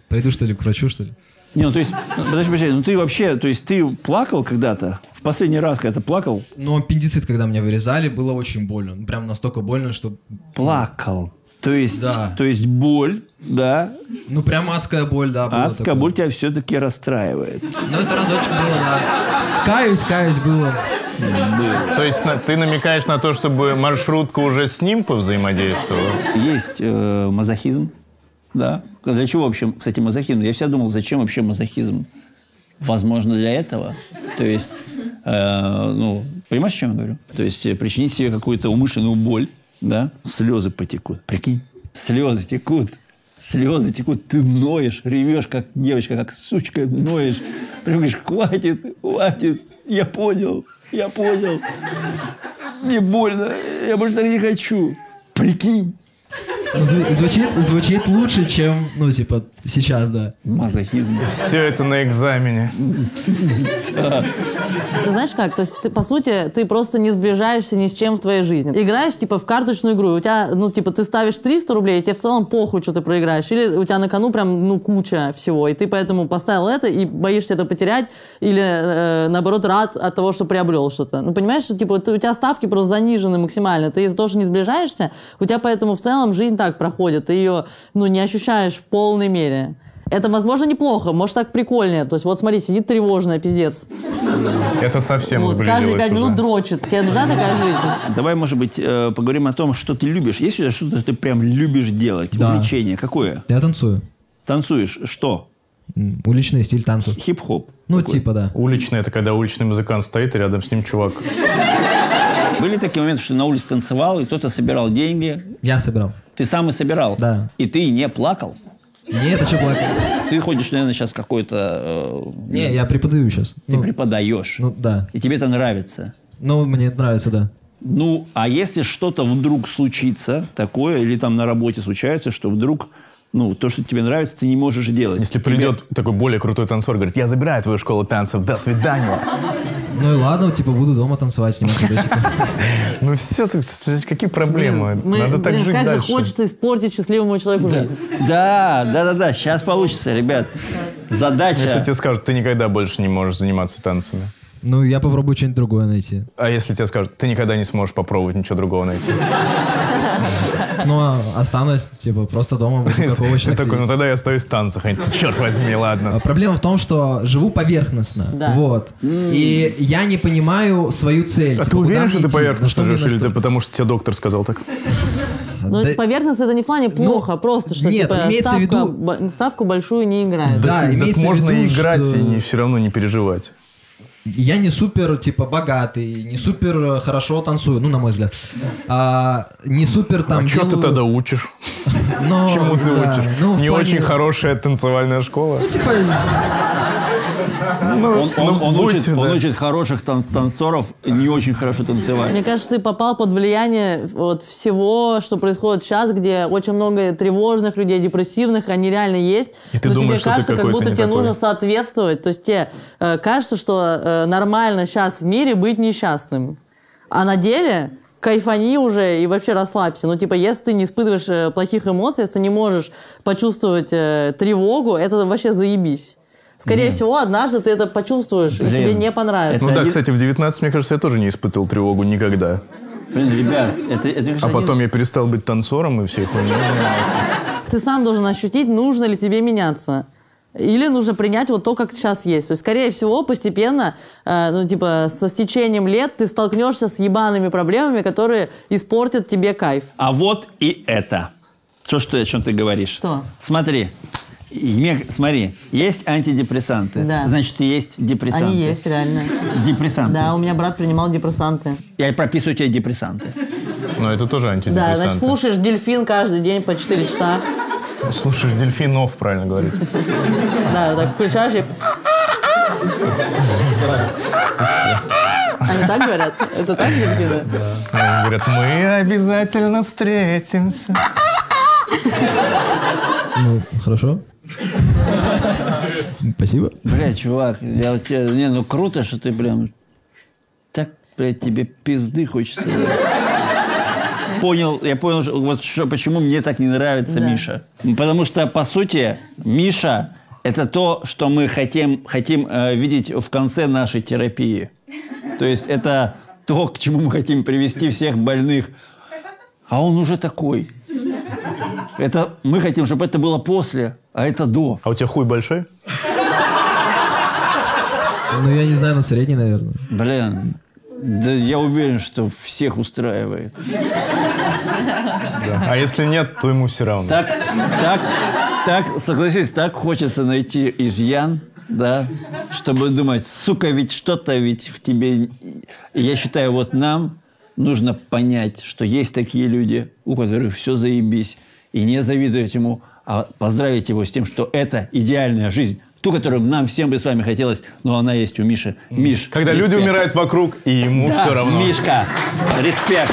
пойду, что ли, к врачу, что ли? Не, ну, то есть, подожди, ну, ты вообще, то есть, ты плакал когда-то? В последний раз, когда ты плакал? Ну, аппендицит, когда меня вырезали, было очень больно. Прям настолько больно, что... Плакал. То есть, да. то есть боль, да? Ну, прям адская боль, да. Была адская такое. Боль тебя все-таки расстраивает. Ну, это разочек было, да. Каюсь было. Да. То есть ты намекаешь на то, чтобы маршрутка уже с ним повзаимодействовала? Есть мазохизм, да. Для чего вообще, кстати, мазохизм? Я всегда думал, зачем вообще мазохизм? Возможно, для этого. То есть, ну, понимаешь, о чем я говорю? То есть причинить себе какую-то умышленную боль. Да? Слезы потекут. Прикинь. Слезы текут. Слезы текут. Ты ноешь, ревешь, как девочка, как сучка ноешь. Прям говоришь, хватит. Я понял. Мне больно. Я больше так не хочу. Прикинь. Звучит лучше, чем, ну, типа, сейчас, да. Мазохизм. Все это на экзамене. Ты знаешь как, то есть, по сути, ты просто не сближаешься ни с чем в твоей жизни. Играешь, типа, в карточную игру, у тебя, ну, типа, ты ставишь 300 рублей, и тебе в целом похуй, что ты проиграешь. Или у тебя на кону прям, ну, куча всего, и ты поэтому поставил это, и боишься это потерять, или, наоборот, рад от того, что приобрел что-то. Ну, понимаешь, что, типа, у тебя ставки просто занижены максимально, ты из-за того, что не сближаешься, у тебя поэтому в целом жизнь так проходит, ты ее, ну, не ощущаешь в полной мере. Это, возможно, неплохо, может, так прикольнее. То есть, вот смотри, сидит тревожная, пиздец. Это совсем вот, каждые 5 минут дрочит. Тебе нужна такая жизнь? Давай, может быть, поговорим о том, что ты любишь. Есть у тебя что-то, ты прям любишь делать? Да. Увлечение какое? Я танцую. Танцуешь? Что? Уличный стиль танцев. Хип-хоп? Ну, какой? Типа, да. Уличный — это когда уличный музыкант стоит, и рядом с ним чувак. Были такие моменты, что на улице танцевал, и кто-то собирал деньги? Я собирал. Ты сам и собирал? Да. И ты не плакал? Нет, а что плакать? Ты ходишь, наверное, сейчас какой-то... Не, я преподаю сейчас. Ты преподаешь? Ну, да. И тебе это нравится? Ну, мне это нравится, да. Ну, а если что-то вдруг случится такое, или там на работе случается, что вдруг, ну, то, что тебе нравится, ты не можешь делать? Если придет такой более крутой танцор, говорит, я забираю твою школу танцев, до свидания. Ну и ладно, типа, буду дома танцевать, снимать видосики. Ну все, какие проблемы? Надо так жить дальше. Как же хочется испортить счастливому человеку жизнь. Да, сейчас получится, ребят. Задача... Если тебе скажут, ты никогда больше не можешь заниматься танцами. Ну, я попробую что-нибудь другое найти. А если тебе скажут, ты никогда не сможешь попробовать ничего другого найти? Ну, останусь, типа, просто дома. Ты такой, ну тогда я остаюсь в танцах. Черт возьми, ладно. Проблема в том, что живу поверхностно. Вот. И я не понимаю свою цель. А ты уверен, что ты поверхностно живешь? Или ты потому, что тебе доктор сказал так? Но да, поверхностно это не в плане плохо, просто что нет, типа, имеется ставку большую не играет. Да, да, имеется в виду, можно играть что... и не, все равно не переживать. Я не супер, типа, богатый, не супер хорошо танцую, ну, на мой взгляд. Не супер там... А что ты тогда учишь? Чему ты учишь? Не очень хорошая танцевальная школа? Ну, типа... Он учит хороших танцоров не очень хорошо танцевать. Мне кажется, ты попал под влияние вот всего, что происходит сейчас, где очень много тревожных людей, депрессивных, они реально есть. И ты думаешь, тебе кажется, как будто тебе нужно соответствовать. То есть тебе кажется, что нормально сейчас в мире быть несчастным. А на деле... кайфани уже и вообще расслабься. Ну, типа, если ты не испытываешь плохих эмоций, если ты не можешь почувствовать тревогу, это вообще заебись. Скорее всего, однажды ты это почувствуешь, и тебе не понравится. Ну да, кстати, в 19, мне кажется, я тоже не испытывал тревогу никогда. Блин, ребят, это... А потом я перестал быть танцором и всей хуйней. Ты сам должен ощутить, нужно ли тебе меняться. Или нужно принять вот то, как сейчас есть. То есть, скорее всего, постепенно, ну, типа, со стечением лет ты столкнешься с ебаными проблемами, которые испортят тебе кайф. А вот и это. То, что, о чем ты говоришь. Что? Смотри. Смотри, есть антидепрессанты. Да. Значит, есть депрессанты. Они есть, реально. Депрессанты. Да, у меня брат принимал депрессанты. Я прописываю тебе депрессанты. Но это тоже антидепрессанты. Да, значит, слушаешь «Дельфин» каждый день по 4 часа. Слушаешь «Дельфинов», правильно говорить. Да, так включаешь и... Они так говорят? Это так «Дельфины»? Да. Они говорят, мы обязательно встретимся. Ну, хорошо. Спасибо. Бля, чувак, я у тебя... Не, ну круто, что ты прям... Так, блядь, тебе пизды хочется. Понял, я понял, что, вот, что, почему мне так не нравится Миша. Потому что, по сути, Миша – это то, что мы хотим видеть в конце нашей терапии. То есть это то, к чему мы хотим привести всех больных. А он уже такой. Это мы хотим, чтобы это было после, а это до. А у тебя хуй большой? Ну, я не знаю, но средний, наверное. Блин. Да я уверен, что всех устраивает. Да. А если нет, то ему все равно. Так, согласись, так хочется найти изъян, да, чтобы думать, сука, ведь что-то ведь в тебе... Я считаю, вот нам нужно понять, что есть такие люди, у которых все заебись, и не завидовать ему, а поздравить его с тем, что это идеальная жизнь. Ту, которую нам всем бы с вами хотелось, но она есть у Миши. Миш, когда респект. Люди умирают вокруг, и ему все равно. Мишка, респект.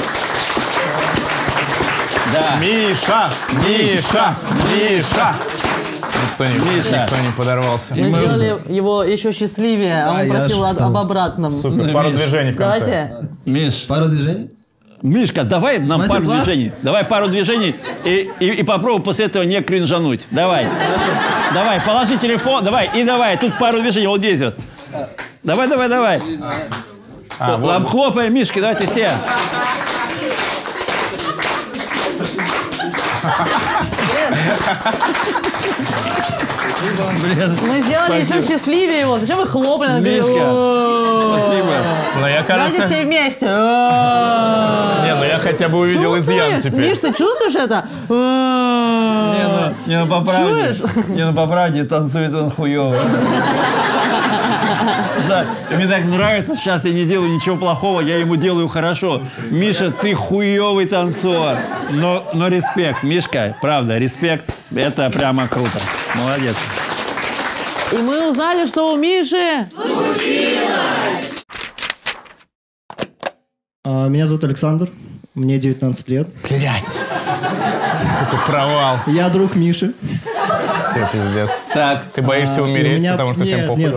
Да. Миша! Миша! Миша! Никто не подорвался. Мы сделали его еще счастливее, а он просил об обратном. Супер, пару движений в конце. Давайте. Миш. Пару движений? Мишка, давай нам пару движений. Давай пару движений и попробуй после этого не кринжануть. Давай. Давай, положи телефон. Давай, и давай. Тут пару движений. Вот здесь вот. Давай, давай, давай. Вам хлопаем, Мишки. Давайте все. Блин. Мы сделали еще счастливее его. Зачем вы хлопали? Мишка, спасибо. Но я, кажется... Давайте все вместе. Не, ну я хотя бы увидел изъян теперь. Миш, ты чувствуешь это? Не, ну по правде. Не, ну по правде танцует он хуёво. Да, мне так нравится. Сейчас я не делаю ничего плохого, я ему делаю хорошо. Миша, ты хуёвый танцор. Но респект, Мишка, правда, респект. Это прямо круто. Молодец. И мы узнали, что у Миши... Случилось! Меня зовут Александр. Мне 19 лет. Блять! Сука, провал. Я друг Миши. Все, пиздец. Так. Ты боишься умереть, потому что всем похуй. Нет,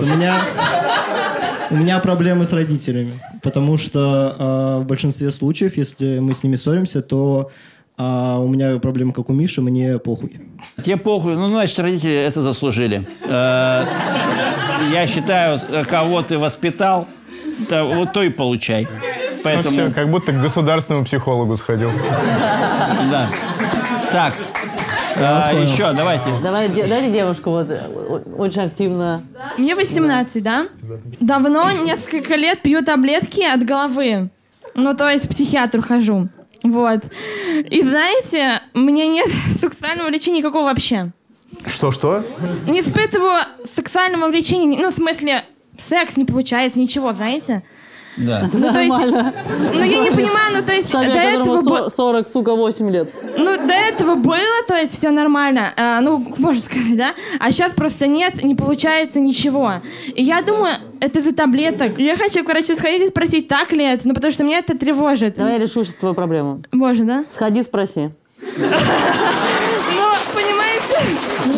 у меня проблемы с родителями. Потому что в большинстве случаев, если мы с ними ссоримся, то... А у меня проблема, как у Миши, мне похуй. Тебе похуй? Ну, значит, родители это заслужили. Я считаю, кого ты воспитал, то, вот то и получай. Поэтому... Ну все, как будто к государственному психологу сходил. Да. Так. Еще, давайте. Давайте девушку, вот, очень активно. Мне 18, да? Давно, несколько лет пью таблетки от головы. Ну, то есть к психиатру хожу. Вот. И знаете, мне нет сексуального влечения никакого вообще. Что-что? Не испытываю сексуального влечения, ну, в смысле, секс не получается, ничего, знаете? Да. Ну, нормально. То есть, ну, я не понимаю, ну, то есть... Шамиль, до этого 40, сука, 8 лет. Ну, до этого было, то есть, все нормально. Ну, можно сказать, да? А сейчас просто нет, не получается ничего. И я думаю, это из-за таблеток. Я хочу, короче, сходить и спросить, так ли это, ну, потому что меня это тревожит. Давай я решу сейчас твою проблему. Можно, да? Сходи, спроси.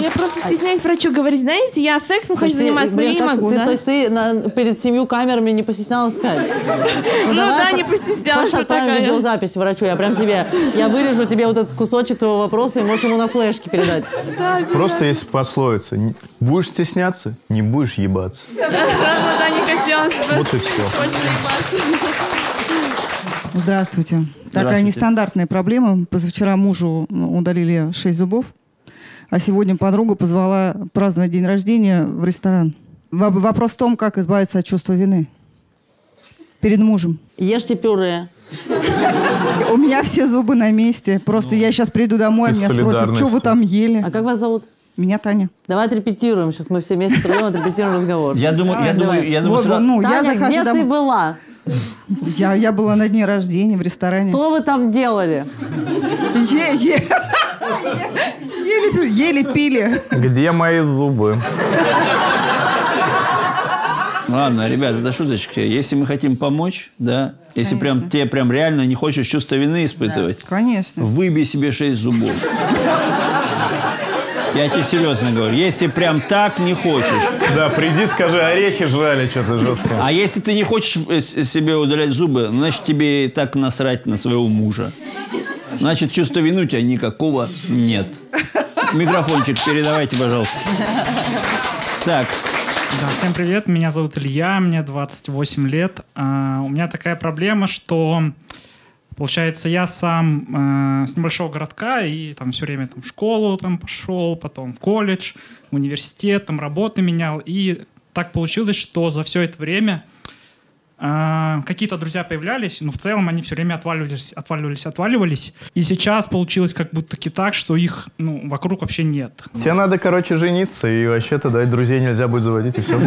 Я просто стесняюсь врачу говорить, знаете, я сексом хочу заниматься, но я не могу, да? То есть ты перед 7 камерами не постеснялась сказать? Ну да, не постеснялась, что такая. Хочешь видеозапись врачу, я прям тебе, я вырежу тебе вот этот кусочек твоего вопроса и можешь ему на флешке передать. Просто есть пословица, будешь стесняться, не будешь ебаться. Да, не хотелось бы. Вот и все. Здравствуйте. Такая нестандартная проблема. Позавчера мужу удалили 6 зубов. А сегодня подруга позвала праздновать день рождения в ресторан. Вопрос в том, как избавиться от чувства вины перед мужем. Ешьте пюре. У меня все зубы на месте. Просто я сейчас приду домой, меня спросят, что вы там ели. А как вас зовут? Меня Таня. Давай отрепетируем. Сейчас мы все вместе отрепетируем разговор. Я думаю... Таня, где ты была? Я была на дне рождения в ресторане. Что вы там делали? Еле пили. Где мои зубы? Ладно, ребята, это шуточки. Если мы хотим помочь, да, если прям тебе прям реально не хочешь чувство вины испытывать, конечно, выбей себе 6 зубов. Я тебе серьезно говорю, если прям так не хочешь. Да, приди, скажи, орехи жрали что-то жесткое. А если ты не хочешь себе удалять зубы, значит, тебе и так насрать на своего мужа. Значит, чувства вины у тебя никакого нет. Микрофончик передавайте, пожалуйста. Так. Да, всем привет, меня зовут Илья, мне 28 лет. У меня такая проблема, что... Получается, я сам с небольшого городка и там все время там, в школу там, пошел, потом в колледж, в университет, там работы менял. И так получилось, что за все это время какие-то друзья появлялись, но в целом они все время отваливались. И сейчас получилось как будто-таки так, что их ну, вокруг вообще нет. Тебе надо, короче, жениться, и вообще-то дать друзей нельзя будет заводить, и все.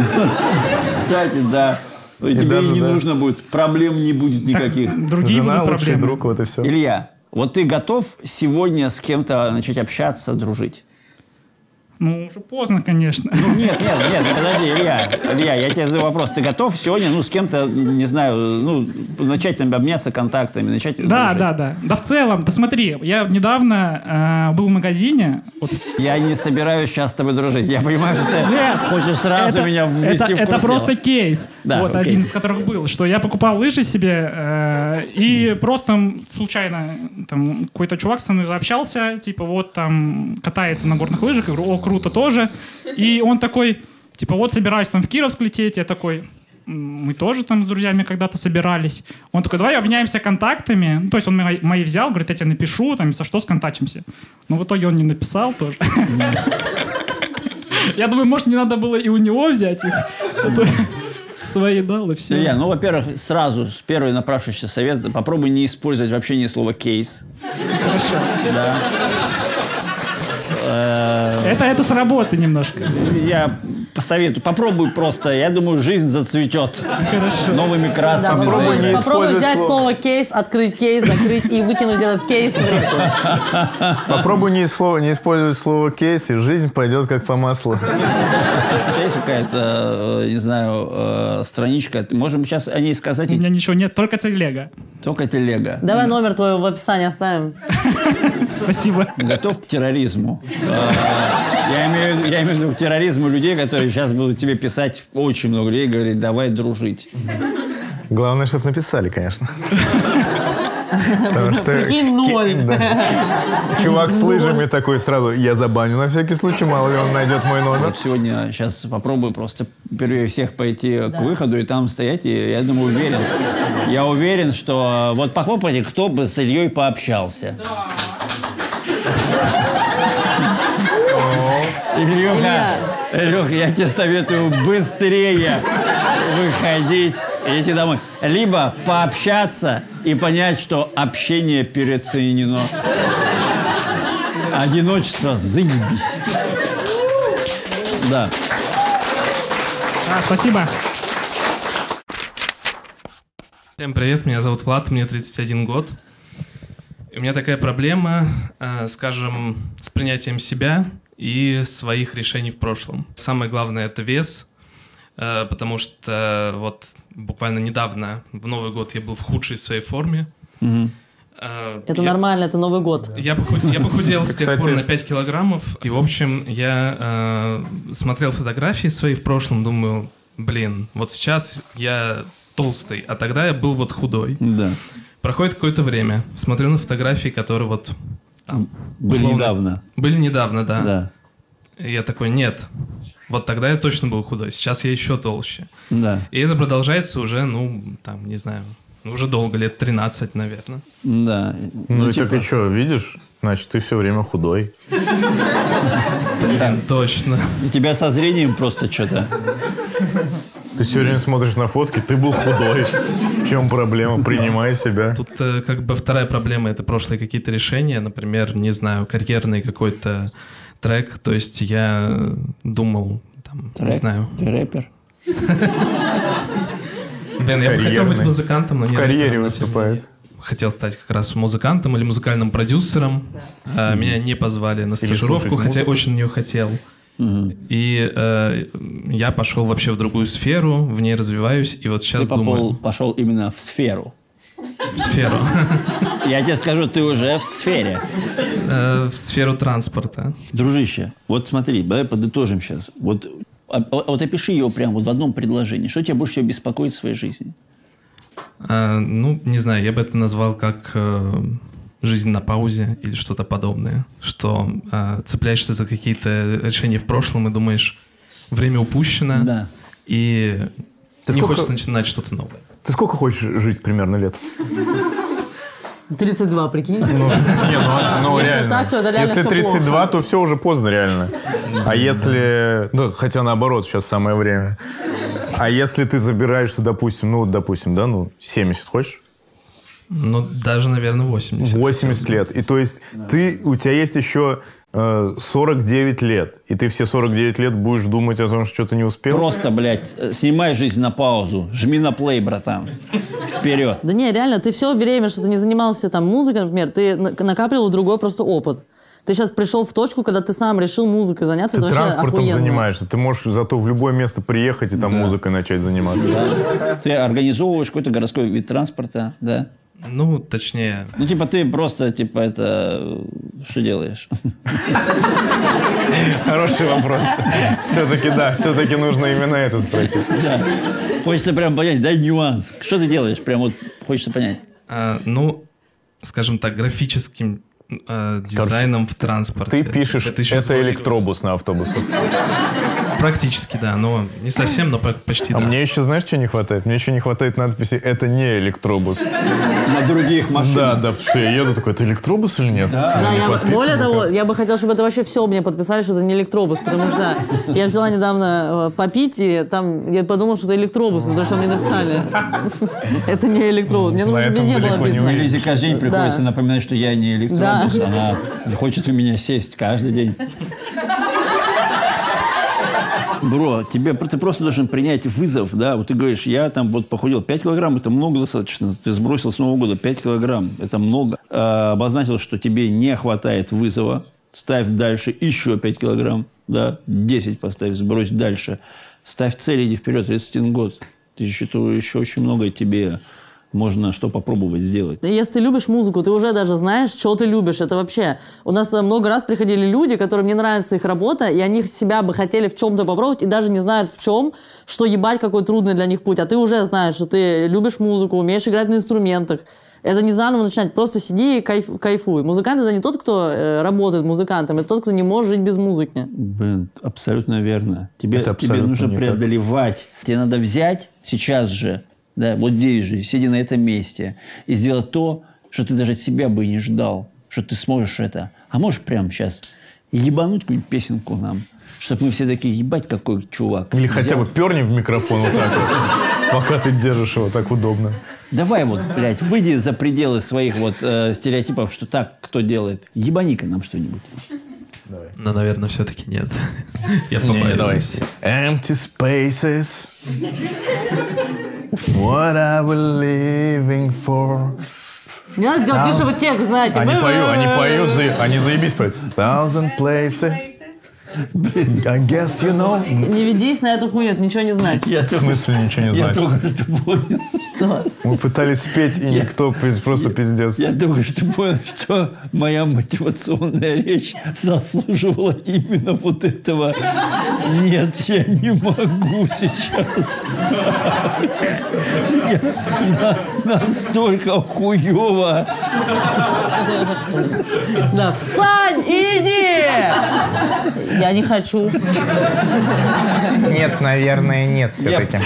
Кстати, да. И тебе даже, не нужно будет, проблем не будет никаких. Так, другие жена, будут лучший друг, вот и все. Илья, вот ты готов сегодня с кем-то начать общаться, дружить? Ну, уже поздно, конечно. Ну, нет, подожди, Илья, я тебе задаю вопрос. Ты готов сегодня, ну, с кем-то, не знаю, ну, начать там, обменяться контактами, начать... Да, дружить? Да. Да в целом, да смотри, я недавно был в магазине... Вот. Я не собираюсь сейчас с тобой дружить. Я понимаю, что ты хочешь сразу меня ввести в курс. Это просто кейс. Да, вот, один из которых был, что я покупал лыжи себе, и просто случайно там какой-то чувак со мной заобщался, типа, вот там катается на горных лыжах, и говорю, о, круто тоже. И он такой, типа, вот собираюсь там в Кировск лететь. Я такой, мы тоже там с друзьями когда-то собирались. Он такой, давай обменяемся контактами. Ну, то есть он мои взял, говорит, я тебе напишу, там, если что, сконтачимся. Но в итоге он не написал тоже. Я думаю, может, не надо было и у него взять их. Свои дал и все. Илья, ну, во-первых, сразу с первой направившийся совет, попробуй не использовать вообще ни слова «кейс». Хорошо. Да. Это с работы немножко. Я посоветую. Попробуй просто. Я думаю, жизнь зацветет. Хорошо. Новыми красками. Да, попробуй взять слово «кейс», открыть кейс, закрыть и выкинуть этот кейс в реку. Попробуй не использовать слово «кейс», и жизнь пойдет как по маслу. Есть какая-то, не знаю, страничка. Можем сейчас о ней сказать? У меня ничего нет, только телега. Только телега. Давай номер твой в описании оставим. Спасибо. Готов к терроризму. Я имею в виду к терроризму людей, которые сейчас будут тебе писать очень много людей и говорить, давай дружить. Главное, чтобы написали, конечно. Прикинь, ноль. Чувак с лыжами такой сразу, я забаню на всякий случай, мало ли он найдет мой номер. Сегодня, сейчас попробую просто впервые всех пойти к выходу и там стоять, и я думаю, уверен. Я уверен, что вот похлопайте, кто бы с Ильей пообщался. Илюха, Илюха, я тебе советую быстрее выходить и идти домой. Либо пообщаться и понять, что общение переоценено. Одиночество заебись. Да. Спасибо. Всем привет, меня зовут Влад, мне 31 год. И у меня такая проблема, скажем, с принятием себя и своих решений в прошлом. Самое главное — это вес, потому что вот буквально недавно, в Новый год, я был в худшей своей форме. Угу. Это нормально, это Новый год. Я похудел с тех пор на 5 килограммов. И, в общем, я смотрел фотографии свои в прошлом, думаю, блин, вот сейчас я толстый, а тогда я был вот худой. Да. Проходит какое-то время, смотрю на фотографии, которые вот там, были условно, недавно. Были недавно, да. Да. И я такой, нет, вот тогда я точно был худой, сейчас я еще толще. Да. И это продолжается уже, ну, там, не знаю, уже долго, лет 13, наверное. Да. Ну и так и что, видишь? Значит, ты все время худой. Блин, точно. У тебя со зрением просто что-то... Ты все время смотришь на фотки, ты был худой. В чем проблема? Принимай себя. Тут как бы вторая проблема — это прошлые какие-то решения. Например, не знаю, карьерный какой-то трек. То есть я думал, там, трек? Не знаю. Ты рэпер? Блин, я бы хотел быть музыкантом. В карьере выступает. Хотел стать как раз музыкантом или музыкальным продюсером. Меня не позвали на стажировку, хотя очень ее хотел. И я пошел вообще в другую сферу, в ней развиваюсь, и вот сейчас думаю... Ты пошел именно в сферу. В сферу. Я тебе скажу, ты уже в сфере. В сферу транспорта. Дружище, вот смотри, давай подытожим сейчас. Вот опиши ее прямо вот в одном предложении. Что тебя больше всего беспокоит в своей жизни? Ну, не знаю, я бы это назвал как... жизнь на паузе или что-то подобное, что цепляешься за какие-то решения в прошлом и думаешь, время упущено, да. И ты не хочется начинать что-то новое. Ты сколько хочешь жить примерно лет? 32, прикинь. Ну, реально. Если 32, то все уже поздно, реально. А если... Ну, хотя наоборот, сейчас самое время. А если ты забираешься, допустим, ну, да, ну, 70 хочешь? Ну, даже, наверное, 80. 80 лет. И то есть да. У тебя есть еще 49 лет. И ты все 49 лет будешь думать о том, что ты не успел? Просто, блядь, снимай жизнь на паузу. Жми на плей, братан. Вперед. Да не, реально, ты все время, что ты не занимался там музыкой, например, ты накапливал другой просто опыт. Ты сейчас пришел в точку, когда ты сам решил музыкой заняться. Ты транспортом охуенно занимаешься. Ты можешь зато в любое место приехать и там да. музыкой начать заниматься. Да. Ты организовываешь какой-то городской вид транспорта, да? Ну, точнее... Ну, типа, ты просто, типа, это... Что делаешь? Хороший вопрос. Все-таки, да, все-таки нужно именно это спросить. Да. Хочется прям понять, дай нюанс. Что ты делаешь? Прям вот хочется понять. Ну, скажем так, графическим дизайном в транспорте. Ты пишешь, это электробус на автобусах. Практически, да, но не совсем, но почти, да. А мне еще, знаешь, что не хватает? Мне еще не хватает надписи «Это не электробус». На других машинах. Да, да, потому что я еду такой, это электробус или нет? Да, более того, я бы хотел, чтобы это вообще все мне подписали, что это не электробус, потому что я взяла недавно попить, и там я подумал, что это электробус, потому что мне написали. Это не электробус. Мне нужно, чтобы везде было написано. Лизе каждый день приходится напоминать, что я не электробус. Она хочет у меня сесть каждый день. Бро, ты просто должен принять вызов, да, вот ты говоришь, я там вот похудел, 5 килограмм, это много достаточно, ты сбросил с Нового года 5 килограмм, это много. Обозначил, что тебе не хватает вызова, ставь дальше еще 5 килограмм, да, 10 поставь, сбрось дальше, ставь цель, иди вперед, 31 год, ты еще очень много тебе... Можно что попробовать сделать. Если ты любишь музыку, ты уже даже знаешь, что ты любишь. Это вообще... У нас много раз приходили люди, которым не нравится их работа, и они себя бы хотели в чем-то попробовать, и даже не знают в чем, что ебать, какой трудный для них путь. А ты уже знаешь, что ты любишь музыку, умеешь играть на инструментах. Это не заново начинать, просто сиди и кайфуй. Музыкант — это не тот, кто работает музыкантом, это тот, кто не может жить без музыки. Блин, абсолютно верно. Тебе нужно преодолевать. Тебе надо взять сейчас же, да, вот здесь же, сидя на этом месте, и сделать то, что ты даже от себя бы не ждал, что ты сможешь это. А можешь прямо сейчас ебануть какую-нибудь песенку нам, чтобы мы все такие: ебать, какой чувак. Или хотя бы перни в микрофон вот так вот, пока ты держишь его, так удобно. Давай вот, блядь, выйди за пределы своих вот стереотипов, что так кто делает. Ебани-ка нам что-нибудь. Но, наверное, все-таки нет. Я попадаюсь. Empty spaces. What are we living for? Не надо делать дешевый текст, знаете. Они поют, они заебись поют. Thousand places. I guess you know. Не ведись на эту хуйню, это ничего не значит. В смысле ничего не значит? Я только что понял. Что? Мы пытались спеть, и никто, просто пиздец. Я только что понял, что моя мотивационная речь заслуживала именно вот этого. Нет, я не могу сейчас. Настолько хуёво. Да, встань и иди! Я не хочу. Нет, наверное, нет все-таки.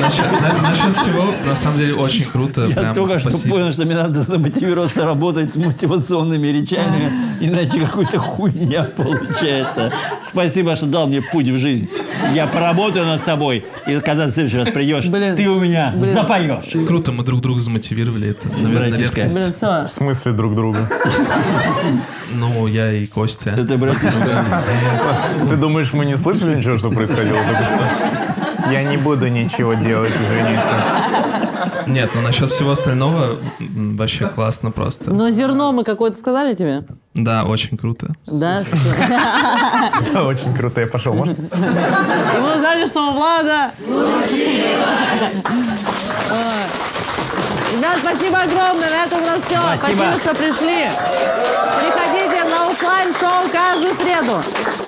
Насчет всего, на самом деле, очень круто. Я только что понял, что мне надо замотивироваться работать с мотивационными речами, иначе какая-то хуйня получается. Спасибо, что дал мне путь в жизнь. Я поработаю над собой, и когда ты в следующий раз придешь, ты у меня запоешь. Круто, мы друг друга замотивировали. Это, наверное, редкость. В смысле друг друга? Ну, я и Костя. Ты думаешь, мы не слышали ничего, что происходило только что? Я не буду ничего делать, извините. Нет, ну насчет всего остального вообще классно просто. Но зерно мы какое-то сказали тебе? Да, очень круто. Да? Да, очень круто. Я пошел, может? И мы узнали, что у Влада... Ребят, спасибо огромное, на этом у нас все. Спасибо, что пришли. Приходите на офлайн-шоу каждую среду.